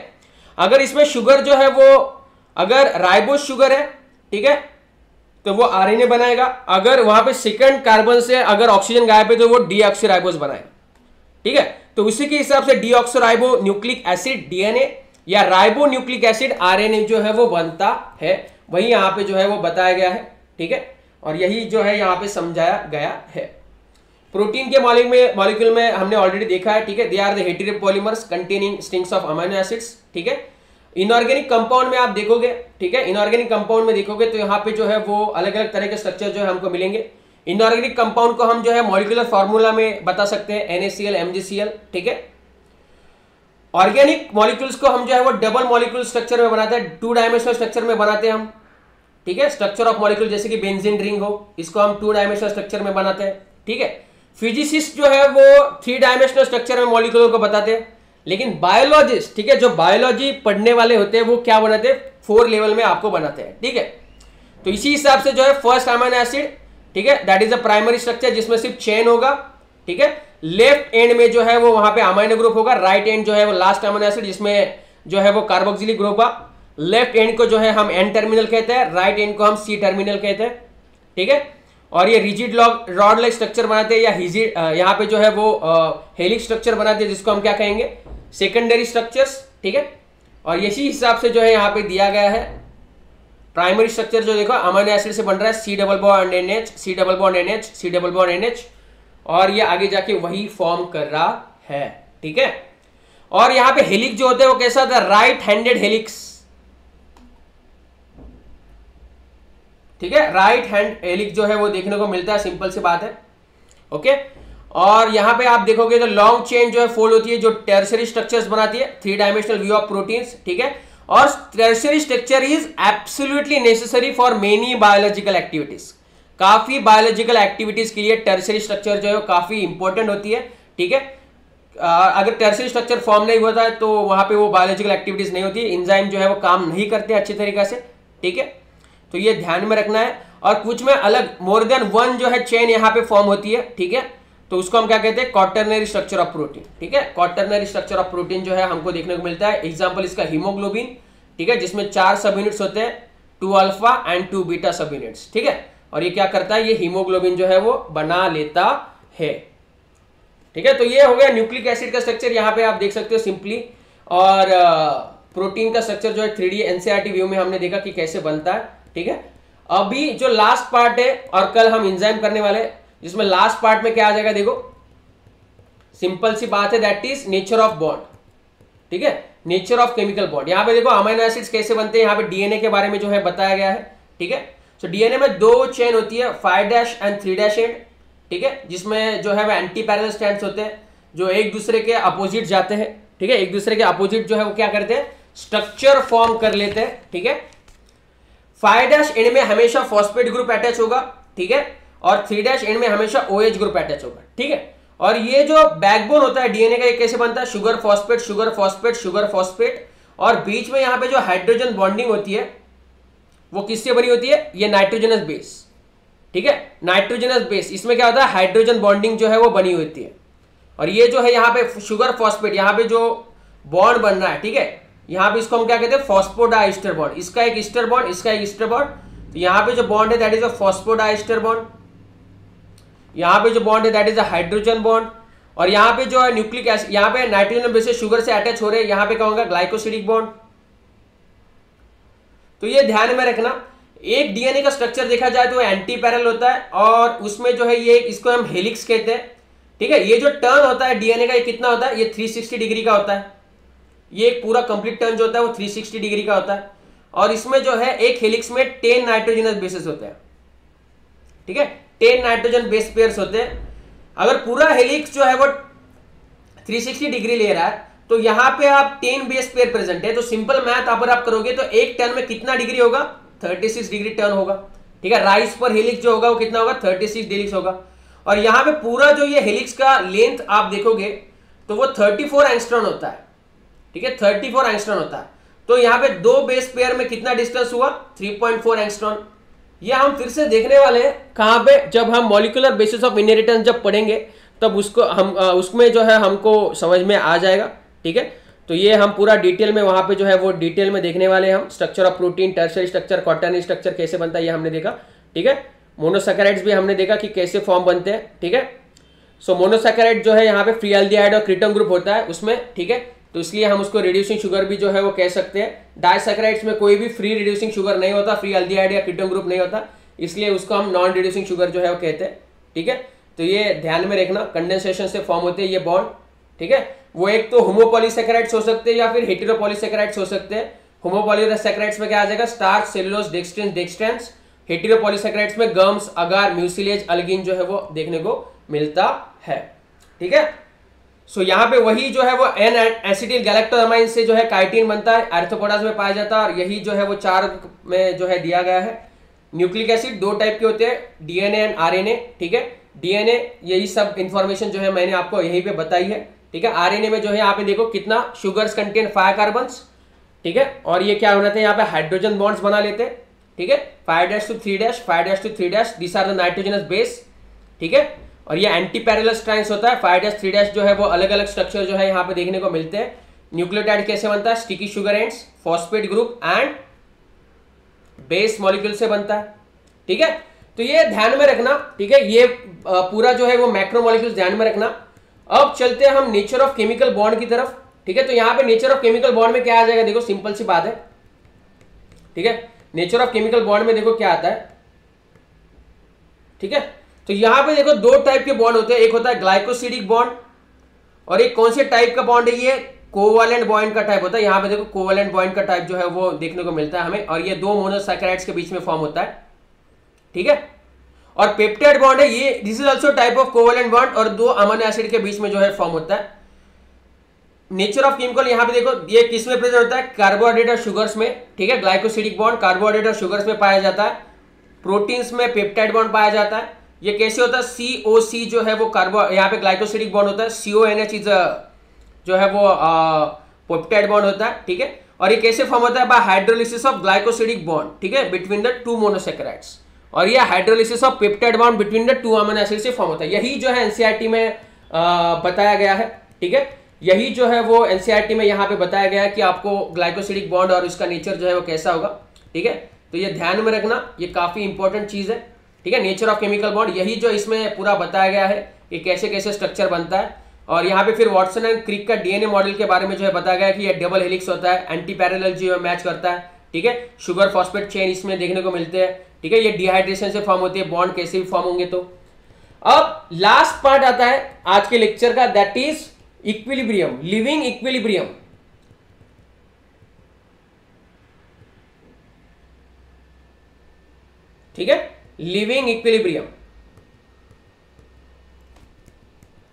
अगर इसमें शुगर जो है वो, अगर राइबोस शुगर है, ठीक है, तो वो आरएनए बनाएगा, अगर वहां पे सेकंड कार्बन से अगर ऑक्सीजन गायब है तो वो डीऑक्सीराइबोस बनाएगा, ठीक है। तो उसी के हिसाब से डीऑक्सीराइबो न्यूक्लिक एसिड डीएनए या राइबो न्यूक्लिक एसिड आरएनए जो है वो बनता है, वही यहाँ पे जो है वो बताया गया है, ठीक है। और यही जो है यहाँ पे समझाया गया है। प्रोटीन के मॉलिक में मॉलिक्यूल में हमने ऑलरेडी देखा है, ठीक है, they are the heteropolymers containing strings of amino acids, ठीक है। इनऑर्गेनिक कंपाउंड में आप देखोगे, ठीक है, इनऑर्गेनिक कंपाउंड में देखोगे तो यहाँ पे जो है वो अलग अलग तरह के स्ट्रक्चर जो है हमको मिलेंगे। इनऑर्गेनिक कंपाउंड को हम जो है मॉलिक्यूलर फॉर्मूला में बता सकते हैं, एनएसीएल, एमजीसीएल, ठीक है। ऑर्गेनिक मॉलिक्यूल्स को हम जो है वो डबल मॉलिक्यूल स्ट्रक्चर में बनाते हैं, टू डायमेंशनल स्ट्रक्चर में बनाते हैं हम, ठीक है। स्ट्रक्चर ऑफ मॉलिक्यूल जैसे कि बेंजीन रिंग हो, इसको हम टू डायमेंशनल स्ट्रक्चर में बनाते हैं, ठीक है। फिजिसिस्ट जो है वो थ्री डायमेंशनल स्ट्रक्चर में मॉलिक्यूल को बताते हैं, लेकिन बायोलॉजिस्ट, ठीक है, जो बायोलॉजी पढ़ने वाले होते हैं वो क्या बनाते हैं, फोर लेवल में आपको बनाते हैं, ठीक है। तो इसी हिसाब से जो है फर्स्ट अमीनो एसिड, ठीक है, that is a primary structure जिसमें सिर्फ चेन होगा, ठीक है। लेफ्ट एंड में जो है वो वहां पे अमाइनो ग्रुप होगा, राइट एंड जो है वो लास्ट अमीनो एसिड जिसमें जो है वो कार्बोक्सिलिक ग्रुप होगा, लेफ्ट एंड को जो है हम एन टर्मिनल कहते हैं, राइट एंड को हम सी टर्मिनल कहते हैं, ठीक है। और ये रिजिड रॉड लाइक स्ट्रक्चर बनाते हैं या हिजिड यहाँ पे जो है वो हेलिक्स स्ट्रक्चर बनाते हैं, जिसको हम क्या कहेंगे, सेकेंडरी स्ट्रक्चर्स, ठीक है। और इसी हिसाब से जो है यहाँ पे दिया गया है प्राइमरी स्ट्रक्चर, जो देखो अमीनो एसिड से बन रहा है, C double bond N H, C double bond N H, C double bond N H, और ये आगे जाके वही फॉर्म कर रहा है, ठीक है। और यहाँ पे हेलिक्स जो होते हैं वो कैसा होता है, राइट हैंडेड हेलिक्स, ठीक है, राइट हैंड हेलिक्स जो है वो देखने को मिलता है, सिंपल सी बात है, ओके। और यहाँ पे आप देखोगे तो लॉन्ग चेन जो है फोल्ड होती है, जो टर्शियरी स्ट्रक्चर्स बनाती है, three dimensional view of proteins, ठीक है। और tertiary structure is absolutely necessary for many biological activities, काफी बायोलॉजिकल एक्टिविटीज के लिए टर्शियरी स्ट्रक्चर जो है काफी इंपॉर्टेंट होती है, ठीक है। अगर टर्शियरी स्ट्रक्चर फॉर्म नहीं होता है तो वहां पे वो बायोलॉजिकल एक्टिविटीज नहीं होती, एंजाइम जो है वो काम नहीं करते अच्छे तरीके से, ठीक है, तो ये ध्यान में रखना है। और कुछ में अलग मोर देन वन जो है चेन यहाँ पे फॉर्म होती है, ठीक है, तो उसको हम क्या कहते हैं, क्वाटरनरी स्ट्रक्चर ऑफ प्रोटीन, ठीक है। क्वाटरनरी स्ट्रक्चर ऑफ प्रोटीन जो है हमको देखने को मिलता है, एग्जाम्पल इसका हीमोग्लोबिन, ठीक है, जिसमें चार सब यूनिट्स होते हैं, two alpha and two beta सब यूनिट्स, ठीक है। और ये क्या करता है, ये हीमोग्लोबिन जो है वो बना लेता है, ठीक है। तो ये हो गया न्यूक्लिक एसिड का स्ट्रक्चर, यहाँ पे आप देख सकते हो सिंपली। और प्रोटीन का स्ट्रक्चर जो है थ्री डी एनसीईआरटी व्यू में हमने देखा कि कैसे बनता है, ठीक है। अभी जो लास्ट पार्ट है, और कल हम एंजाइम करने वाले हैं, जिसमें लास्ट पार्ट में क्या आ जाएगा, देखो सिंपल सी बात है, that is nature of bond, ठीक है, नेचर ऑफ केमिकल बॉन्ड। यहाँ पे देखो अमीनो एसिड्स कैसे बनते हैं, यहाँ पे डीएनए के बारे में जो है बताया गया है, ठीक है। तो डीएनए में दो चेन होती है, five dash end three dash end, ठीक है, जिसमें जो है वह एंटी पैरेलल स्ट्रैंड्स होते हैं जो एक दूसरे के अपोजिट जाते हैं, ठीक है, एक दूसरे के अपोजिट जो है वो क्या करते हैं, स्ट्रक्चर फॉर्म कर लेते हैं, ठीक है। फाइव डैश एंड में हमेशा फॉस्फेट ग्रुप अटैच होगा, ठीक है, और थ्री डैश एंड में हमेशा ओएच ग्रुप अटैच होगा, ठीक है। और ये जो बैकबोन होता है डीएनए का, ये कैसे बनता है, sugar phosphate, sugar phosphate, sugar phosphate, और बीच में यहाँ पे जो हाइड्रोजन बॉन्डिंग होती है वो किससे बनी होती है, ये नाइट्रोजनस बेस, ठीक है, नाइट्रोजनस बेस, इसमें क्या होता है, हाइड्रोजन बॉन्डिंग जो है वो बनी होती है। और ये जो है यहाँ पे शुगर फॉस्फेट, यहाँ पे जो बॉन्ड बन रहा है, ठीक है, यहाँ पे इसको हम क्या कहते हैं, फॉस्फोडाइस्टर बॉन्ड, इसका एक ईस्टर बॉन्ड, इसका एक ईस्टर बॉन्ड, तो यहाँ पे जो बॉन्ड है that is a phosphodiester bond, यहाँ पे जो बॉन्ड है that is a hydrogen bond, और यहाँ पे जो है न्यूक्लिक एसिड, यहाँ पे नाइट्रोजन बेस शुगर से अटैच हो रहे हैं, यहाँ पे क्या होगा, ग्लाइकोसिडिक बॉन्ड। तो ये ध्यान में रखना, एक डीएनए का स्ट्रक्चर देखा जाए तो एंटी पैरेलल होता है, और उसमें जो है ये, इसको हम हेलिक्स कहते हैं, ठीक है। ये जो टर्न होता है डीएनए का, ये कितना होता है, ये तीन सौ साठ डिग्री का होता है, ये एक पूरा कंप्लीट टर्न जो होता है वो तीन सौ साठ डिग्री का होता है। और इसमें जो है एक हेलिक्स में टेन नाइट्रोजनस बेसेस होते हैं, ठीक है, टेन नाइट्रोजन बेस पेयर्स होते हैं। अगर पूरा हेलिक्स जो है वो तीन सौ साठ डिग्री ले रहा है तो यहाँ पे आप टेन बेस पेयर प्रेजेंट है, तो सिंपल मैथ अगर आप करोगे तो एक टर्न में कितना डिग्री होगा, छत्तीस डिग्री टर्न होगा, ठीक है। राइस पर हेलिक्स जो होगा वो कितना होगा, छत्तीस हेलिक्स होगा। और यहाँ पे पूरा जो ये हेलिक्स का लेंथ आप देखोगे तो वो चौंतीस एंगस्ट्रॉम होता है, ठीक है, चौंतीस एंगस्ट्रॉम होता है। तो यहाँ पे दो बेस पेयर में कितना डिस्टेंस हुआ, तीन पॉइंट चार एंगस्ट्रॉम। ये हम फिर से देखने वाले हैं कहाँ पे, जब हम मॉलिक्यूलर बेसिस ऑफ इनहेरिटेंस जब पढ़ेंगे तब उसको हम उसमें जो है हमको समझ में आ जाएगा, ठीक है। तो ये हम पूरा डिटेल में वहाँ पे जो है वो डिटेल में देखने वाले हैं हम, structure of protein, tertiary structure, quaternary structure कैसे बनता है ये हमने देखा, ठीक है। मोनोसैकेराइड्स भी हमने देखा कि कैसे फॉर्म बनते हैं, ठीक है। सो मोनोसैकेराइड जो है यहाँ पे फ्री एल्डिहाइड और क्रीटोन ग्रुप होता है उसमें, ठीक है, तो इसलिए हम उसको रिड्यूसिंग शुगर भी जो है वो कह सकते हैं। डाइसैकेराइड्स में कोई भी फ्री रिड्यूसिंग शुगर नहीं होता, फ्री एल्डिहाइड या क्रीटोन ग्रुप नहीं होता, इसलिए उसको हम नॉन रिड्यूसिंग शुगर जो है वो कहते हैं, ठीक है। तो ये ध्यान में रखना, कंडेंसेशन से फॉर्म होते हैं ये बॉन्ड, ठीक है। वो एक तो होमोपॉलीसैकेराइड्स हो सकते हैं या फिर हेटेरोपॉलीसैकेराइड्स हो सकते हैं। होमोपॉलीसैकेराइड्स में क्या आ जाएगा, starch, cellulose, dextrin, dextrans. Heteropolysaccharides में गम्स, अगार, म्यूसिलेज, अल्गिन जो है वो देखने को मिलता है, ठीक है। सो so, यहाँ पे वही जो है वो एन एसिटिल गैलेक्टोअमाइन से जो है काइटिन बनता है, आर्थ्रोपोडास में पाया जाता है, और यही जो है वो चार में जो है दिया गया है। न्यूक्लिक एसिड दो टाइप के होते हैं, डीएनए एंड आरएनए, ठीक है। डीएनए, यही सब इन्फॉर्मेशन जो है मैंने आपको यहीं पे बताई है, ठीक है। आरएनए में जो है यहाँ पे देखो कितना शुगर्स कंटेन फाइव कार्बन्स, ठीक है, और ये क्या हो जाते हैं यहाँ पे हाइड्रोजन बॉन्ड्स बना लेते हैं, ठीक है। Five dash two three dash, five dash two three dash, this are the nitrogenous base, ठीक है। और ये एंटी पैरेलल स्ट्रैंड्स होता है, फाइव डैश थ्री डैश जो है वो अलग अलग स्ट्रक्चर जो है यहाँ पे देखने को मिलते हैं। न्यूक्लियोटाइड कैसे बनता है? Sticky sugar ends, phosphate group and base molecule से बनता है। ठीक है, तो ये ध्यान में रखना। ठीक है, ये पूरा जो है वो मैक्रो मॉलिक्यूल ध्यान में रखना। अब चलते हैं हम नेचर ऑफ केमिकल बॉन्ड की तरफ। ठीक है, तो यहां पे नेचर ऑफ केमिकल बॉन्ड में क्या आ जाएगा? देखो सिंपल सी बात है। ठीक है, नेचर ऑफ केमिकल बॉन्ड में देखो क्या आता है। ठीक है, तो यहां पे देखो दो टाइप के बॉन्ड होते हैं। एक होता है ग्लाइकोसिडिक बॉन्ड और एक कौन से टाइप का बॉन्ड है? ये कोवैलेंट बॉन्ड का टाइप होता है। यहां पे देखो कोवैलेंट बॉन्ड का टाइप जो है वो देखने को मिलता है हमें, और ये दो मोनोसैकेराइड्स के बीच में फॉर्म होता है। ठीक है, और पेप्टाइड बॉन्ड है ये, this is also type of covalent bond, और दो अमीनो एसिड के बीच में जो है फॉर्म होता है। नेचर ऑफ केमिकल यहां पे देखो ये किस में प्रेजेंट होता है? कार्बोहाइड्रेट और शुगर्स में। ठीक है, ग्लाइकोसिडिक बॉन्ड कार्बोहाइड्रेट और शुगर्स में पाया जाता है। प्रोटीन्स में पेप्टाइड बॉन्ड पाया जाता है। ये कैसे होता है? C O C जो है वो कार्बो, यहाँ पे ग्लाइकोसिडिक बॉन्ड होता है। C O N H is जो है वो पेप्टाइड बॉन्ड होता है। ठीक है, और ये कैसे फॉर्म होता है? By hydrolysis of glycosidic bond. ठीक है, बिटवीन द टू मोनोसैकेराइड्स, और ये hydrolysis of peptide bond between the two amino acid से फॉर्म होता है। यही जो है एनसीईआरटी में आ, बताया गया है। ठीक है, यही जो है वो एनसीईआरटी में यहाँ पे बताया गया है कि आपको ग्लाइकोसिडिक बॉन्ड और उसका नेचर जो है वो कैसा होगा। ठीक है, तो ये ध्यान में रखना, ये काफी इंपॉर्टेंट चीज है। ठीक है, नेचर ऑफ केमिकल बॉन्ड यही जो इसमें पूरा बताया गया है कि कैसे कैसे स्ट्रक्चर बनता है। और यहाँ पे फिर वाटसन एंड क्रिक का डीएनए मॉडल के बारे में जो है बताया गया है कि ये डबल हेलिक्स होता है, एंटी पैरेलल जो मैच करता है। ठीक है, शुगर फॉस्फेट चेन इसमें देखने को मिलते हैं। ठीक है, ये डिहाइड्रेशन से फॉर्म होती है, बॉन्ड कैसे भी फॉर्म होंगे। तो अब लास्ट पार्ट आता है आज के लेक्चर का, that is equilibrium, living equilibrium. ठीक है, लिविंग इक्विलिब्रियम।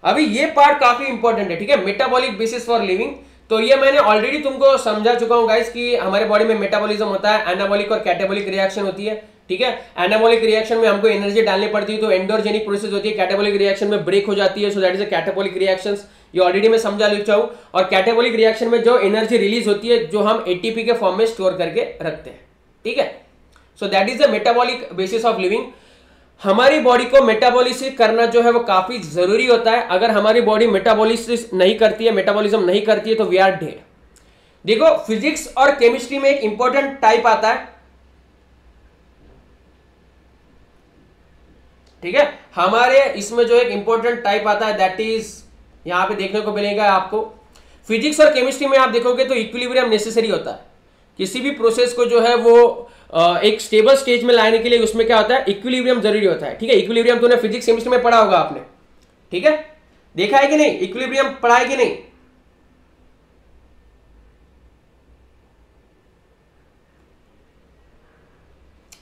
अभी ये पार्ट काफी इंपॉर्टेंट है। ठीक है, मेटाबॉलिक बेसिस फॉर लिविंग। तो ये मैंने ऑलरेडी तुमको समझा चुका हूं गाइस कि हमारे बॉडी में मेटाबॉलिज्म होता है, एनाबॉलिक और कैटाबॉलिक रिएक्शन होती है। ठीक है, एनाबॉलिक रिएक्शन में हमको एनर्जी डालनी पड़ती है तो एंडोजेनिक प्रोसेस होती है, कैटाबॉलिक रिएक्शन में ब्रेक हो जाती है, so that is a catabolic reaction. ये ऑलरेडी मैं समझा चुका हूं। और कैटाबॉलिक रिएक्शन में जो एनर्जी रिलीज होती है जो हम एटीपी के फॉर्म में स्टोर करके रखते हैं। ठीक है, so that is the metabolic basis of living. हमारी बॉडी को मेटाबॉलिसिस करना जो है वो काफी जरूरी होता है। अगर हमारी बॉडी मेटाबॉलिसिस नहीं करती है, मेटाबॉलिज्म नहीं करती है, तो वी आर डेड। देखो फिजिक्स और केमिस्ट्री में एक इंपॉर्टेंट टाइप आता है। ठीक है, हमारे इसमें जो एक इंपॉर्टेंट टाइप आता है दैट इज यहां पे देखने को मिलेगा आपको। फिजिक्स और केमिस्ट्री में आप देखोगे तो इक्विलिब्रियम नेसेसरी होता है। किसी भी प्रोसेस को जो है वो एक स्टेबल स्टेज में लाने के लिए उसमें क्या होता है? इक्विलिब्रियम जरूरी होता है। ठीक है, इक्विलिब्रियम तूने फिजिक्स केमिस्ट्री में पढ़ा होगा आपने। ठीक है, देखा है कि नहीं? इक्विलिब्रियम पढ़ा है कि नहीं?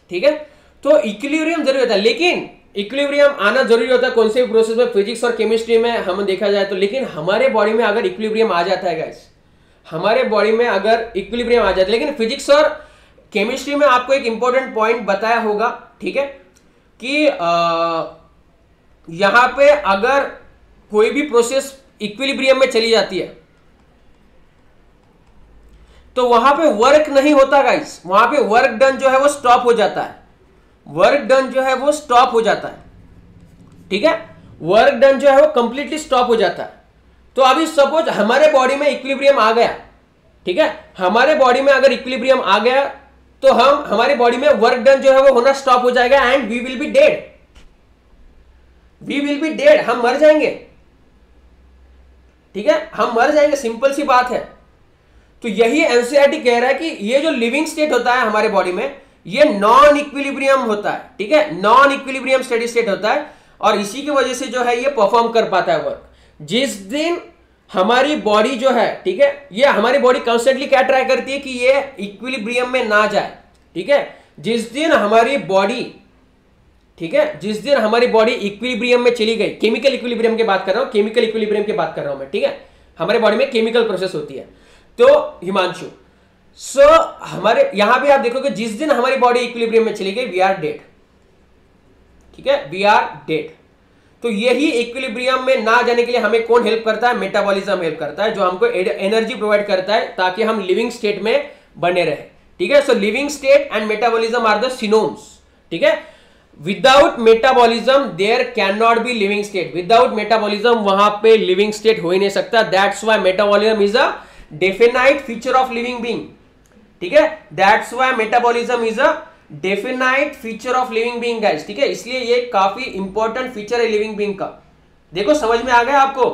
ठीक है, तो इक्विलिब्रियम जरूरी होता है, लेकिन इक्विलिब्रियम आना जरूरी होता है कौन से भी प्रोसेस में, फिजिक्स और केमिस्ट्री में हम देखा जाए तो। लेकिन हमारे बॉडी में अगर इक्विलिब्रियम आ जाता है गाइस, हमारे बॉडी में अगर इक्विलिब्रियम आ जाता है, लेकिन फिजिक्स और केमिस्ट्री में आपको एक इंपॉर्टेंट पॉइंट बताया होगा। ठीक है, कि आ, यहां पे अगर कोई भी प्रोसेस इक्विलिब्रियम में चली जाती है तो वहां पे वर्क नहीं होता गाइस, वहां पे वर्क डन जो है वो स्टॉप हो जाता है। वर्क डन जो है वो स्टॉप हो जाता है। ठीक है, वर्क डन जो है वो कंप्लीटली स्टॉप हो जाता है। तो अभी सपोज हमारे बॉडी में इक्विलिब्रियम आ गया। ठीक है, हमारे बॉडी में अगर इक्विलिब्रियम आ गया तो हम हमारी बॉडी में वर्क डन जो है वो होना स्टॉप हो जाएगा and we will be dead, we will be dead, हम मर जाएंगे। ठीक है, हम मर जाएंगे, सिंपल सी बात है। तो यही एनसीईआरटी कह रहा है कि ये जो लिविंग स्टेट होता है हमारे बॉडी में, ये नॉन इक्विलिब्रियम होता है। ठीक है, नॉन इक्विलिब्रियम स्टेडी स्टेट होता है, और इसी की वजह से जो है ये परफॉर्म कर पाता है वर्क। जिस दिन हमारी बॉडी जो है, ठीक है, ये हमारी बॉडी कॉन्स्टेंटली क्या ट्राई करती है कि ये इक्विलिब्रियम में ना जाए। ठीक है, जिस दिन हमारी बॉडी, ठीक है, जिस दिन हमारी बॉडी इक्विलिब्रियम में चली गई, केमिकल इक्विलिब्रियम की बात कर रहा हूं, केमिकल इक्विलिब्रियम की बात कर रहा हूं मैं। ठीक है, हमारे बॉडी में केमिकल प्रोसेस होती है। तो हिमांशु सो so, हमारे यहां पर आप देखोगे जिस दिन हमारी बॉडी इक्विलिब्रियम में चली गई, वी आर डेड। ठीक है, वी आर डेड। तो यही इक्विलिब्रियम में ना जाने के लिए हमें कौन हेल्प करता है? मेटाबॉलिज्म हेल्प करता है, जो हमको एनर्जी प्रोवाइड करता है ताकि हम लिविंग स्टेट में बने रहे। ठीक है, सो living state and metabolism are the synonyms. ठीक है, without metabolism there can not be living state. Without metabolism वहां पे लिविंग स्टेट हो ही नहीं सकता। That's why metabolism is a definite feature of living being, ठीक है, that's why metabolism is a definite feature of living being guys, ठीक है, इसलिए ये काफी इंपॉर्टेंट फीचर है लिविंग बीइंग का। देखो समझ में आ गया आपको,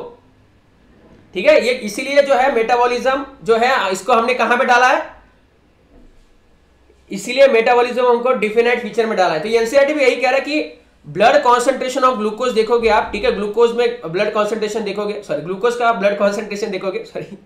ठीक है, ये इसीलिए जो है मेटाबॉलिज्म जो है इसको हमने कहां पे डाला है, इसीलिए मेटाबॉलिज्म हमको डेफिनाइट फीचर में डाला है। तो एनसीईआरटी भी यही कह रहा है कि ब्लड कॉन्सेंट्रेशन ऑफ ग्लूकोज देखोगे आप, ठीक है, ग्लूकोज में ब्लड कॉन्सेंट्रेशन देखोगे, सॉरी ग्लूकोज का ब्लड कॉन्सेंट्रेशन देखोगे, सॉरी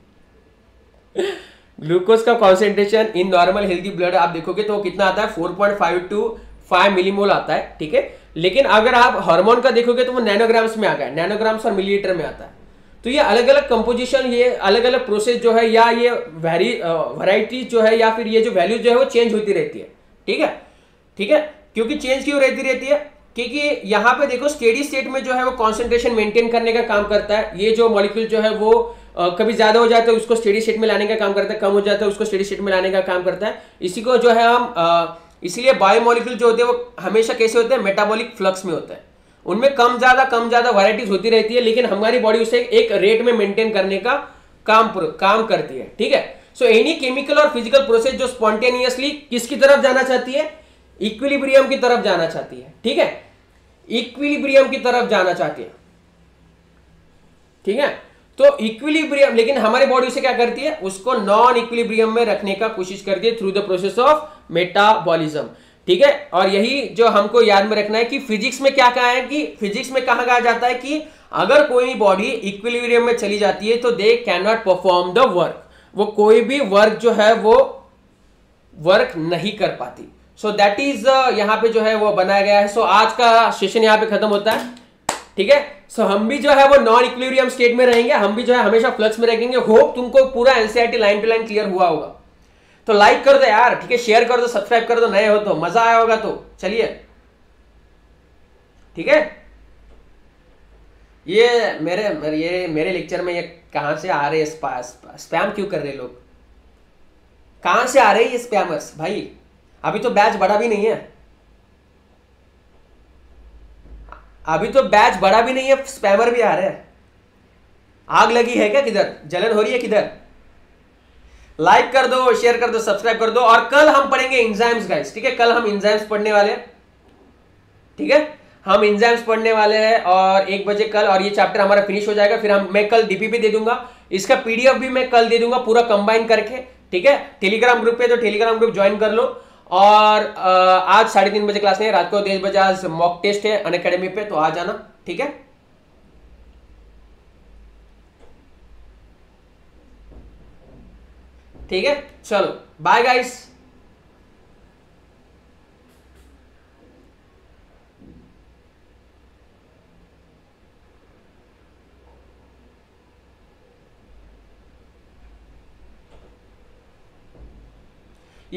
ग्लूकोज का concentration in normal healthy blood आप देखोगे तो कितना आता है, four point five to five millimole आता है, ठीक है। लेकिन अगर आप हार्मोन का देखोगे तो वो नैनोग्राम्स में आता है, नैनोग्राम्स और मिलीलीटर में आता है। तो ये अलग अलग कंपोजिशन, ये अलग अलग प्रोसेस जो है या ये वेरी वैरायटीज जो है या फिर ये जो वैल्यू जो है वो चेंज होती रहती है, ठीक है, ठीक है। क्योंकि चेंज क्यों रहती रहती है, क्योंकि यहाँ पे देखो स्टेडी स्टेट में जो है वो कॉन्सेंट्रेशन मेंटेन करने का काम करता है, ये जो मॉलिक्यूल जो है वो आ, कभी ज्यादा हो जाता है उसको स्टेडी स्टेट में लाने का काम करता है, कम हो जाता है उसको स्टेडी स्टेट में लाने का काम करता है। इसी को जो है हम आ, इसलिए बायोमोलिक्यूल जो होते हैं वो हमेशा कैसे होते हैं, मेटाबॉलिक फ्लक्स में होता है, उनमें कम ज्यादा कम ज्यादा वैरायटीज होती रहती है, लेकिन हमारी बॉडी उसे एक रेट में मेंटेन करने का काम काम करती है, ठीक है। सो एनी केमिकल और फिजिकल प्रोसेस जो स्पॉन्टेनियसली किसकी तरफ जाना चाहती है, इक्विलिब्रियम की तरफ जाना चाहती है, ठीक है, इक्विलिब्रियम की तरफ जाना चाहती है, ठीक है। तो इक्विलिब्रियम, लेकिन हमारी बॉडी उसे क्या करती है, उसको नॉन इक्विलिब्रियम में रखने का कोशिश करती है through the process of metabolism, ठीक है। और यही जो हमको याद में रखना है कि फिजिक्स में क्या कहा है, कि फिजिक्स में कहा कहा जाता है कि अगर कोई बॉडी इक्विलिब्रियम में चली जाती है तो they can not perform the work, वो कोई भी वर्क जो है वो वर्क नहीं कर पाती। सो दैट इज यहाँ पे जो है वो बनाया गया है। सो so, आज का सेशन यहाँ पे खत्म होता है, ठीक है। सो so, हम भी जो है वो नॉन इक्विलिब्रियम स्टेट में रहेंगे, हम भी जो है हमेशा फ्लक्स में रहेंगे। होप तुमको पूरा NCERT line to line clear हुआ होगा। तो लाइक कर दो यार, ठीक है, शेयर कर दो, सब्सक्राइब कर दो, नए हो तो मजा आया होगा। तो चलिए, ठीक है, ये मेरे ये मेरे लेक्चर में ये कहाँ से आ रहे हैं, स्पा, स्पा, स्पैम क्यों कर रहे लोग, कहाँ से आ रहे हैं ये स्पैमर्स भाई। अभी तो बैच बड़ा भी नहीं है, अभी तो बैच बड़ा भी नहीं है, स्पैमर भी आ रहे हैं। आग लगी है क्या, किधर जलन हो रही है किधर। लाइक कर दो, शेयर कर दो, सब्सक्राइब कर दो। और कल हम पढ़ेंगे एंजाइम्स गाइस, ठीक है, कल हम एंजाइम्स पढ़ने वाले हैं, ठीक है, हम एंजाइम्स पढ़ने वाले हैं और एक बजे कल, और ये चैप्टर हमारा फिनिश हो जाएगा। फिर हम मैं कल डीपी भी दे दूंगा, इसका पीडीएफ भी मैं कल दे दूंगा पूरा कंबाइन करके, ठीक है। टेलीग्राम ग्रुप पे, तो टेलीग्राम ग्रुप ज्वाइन कर लो। और आज साढ़े तीन बजे क्लास है, रात को डेढ़ बजे आज मॉक टेस्ट है अनअकैडमी पे, तो आ जाना, ठीक है। ठीक है, चलो बाय गाइस।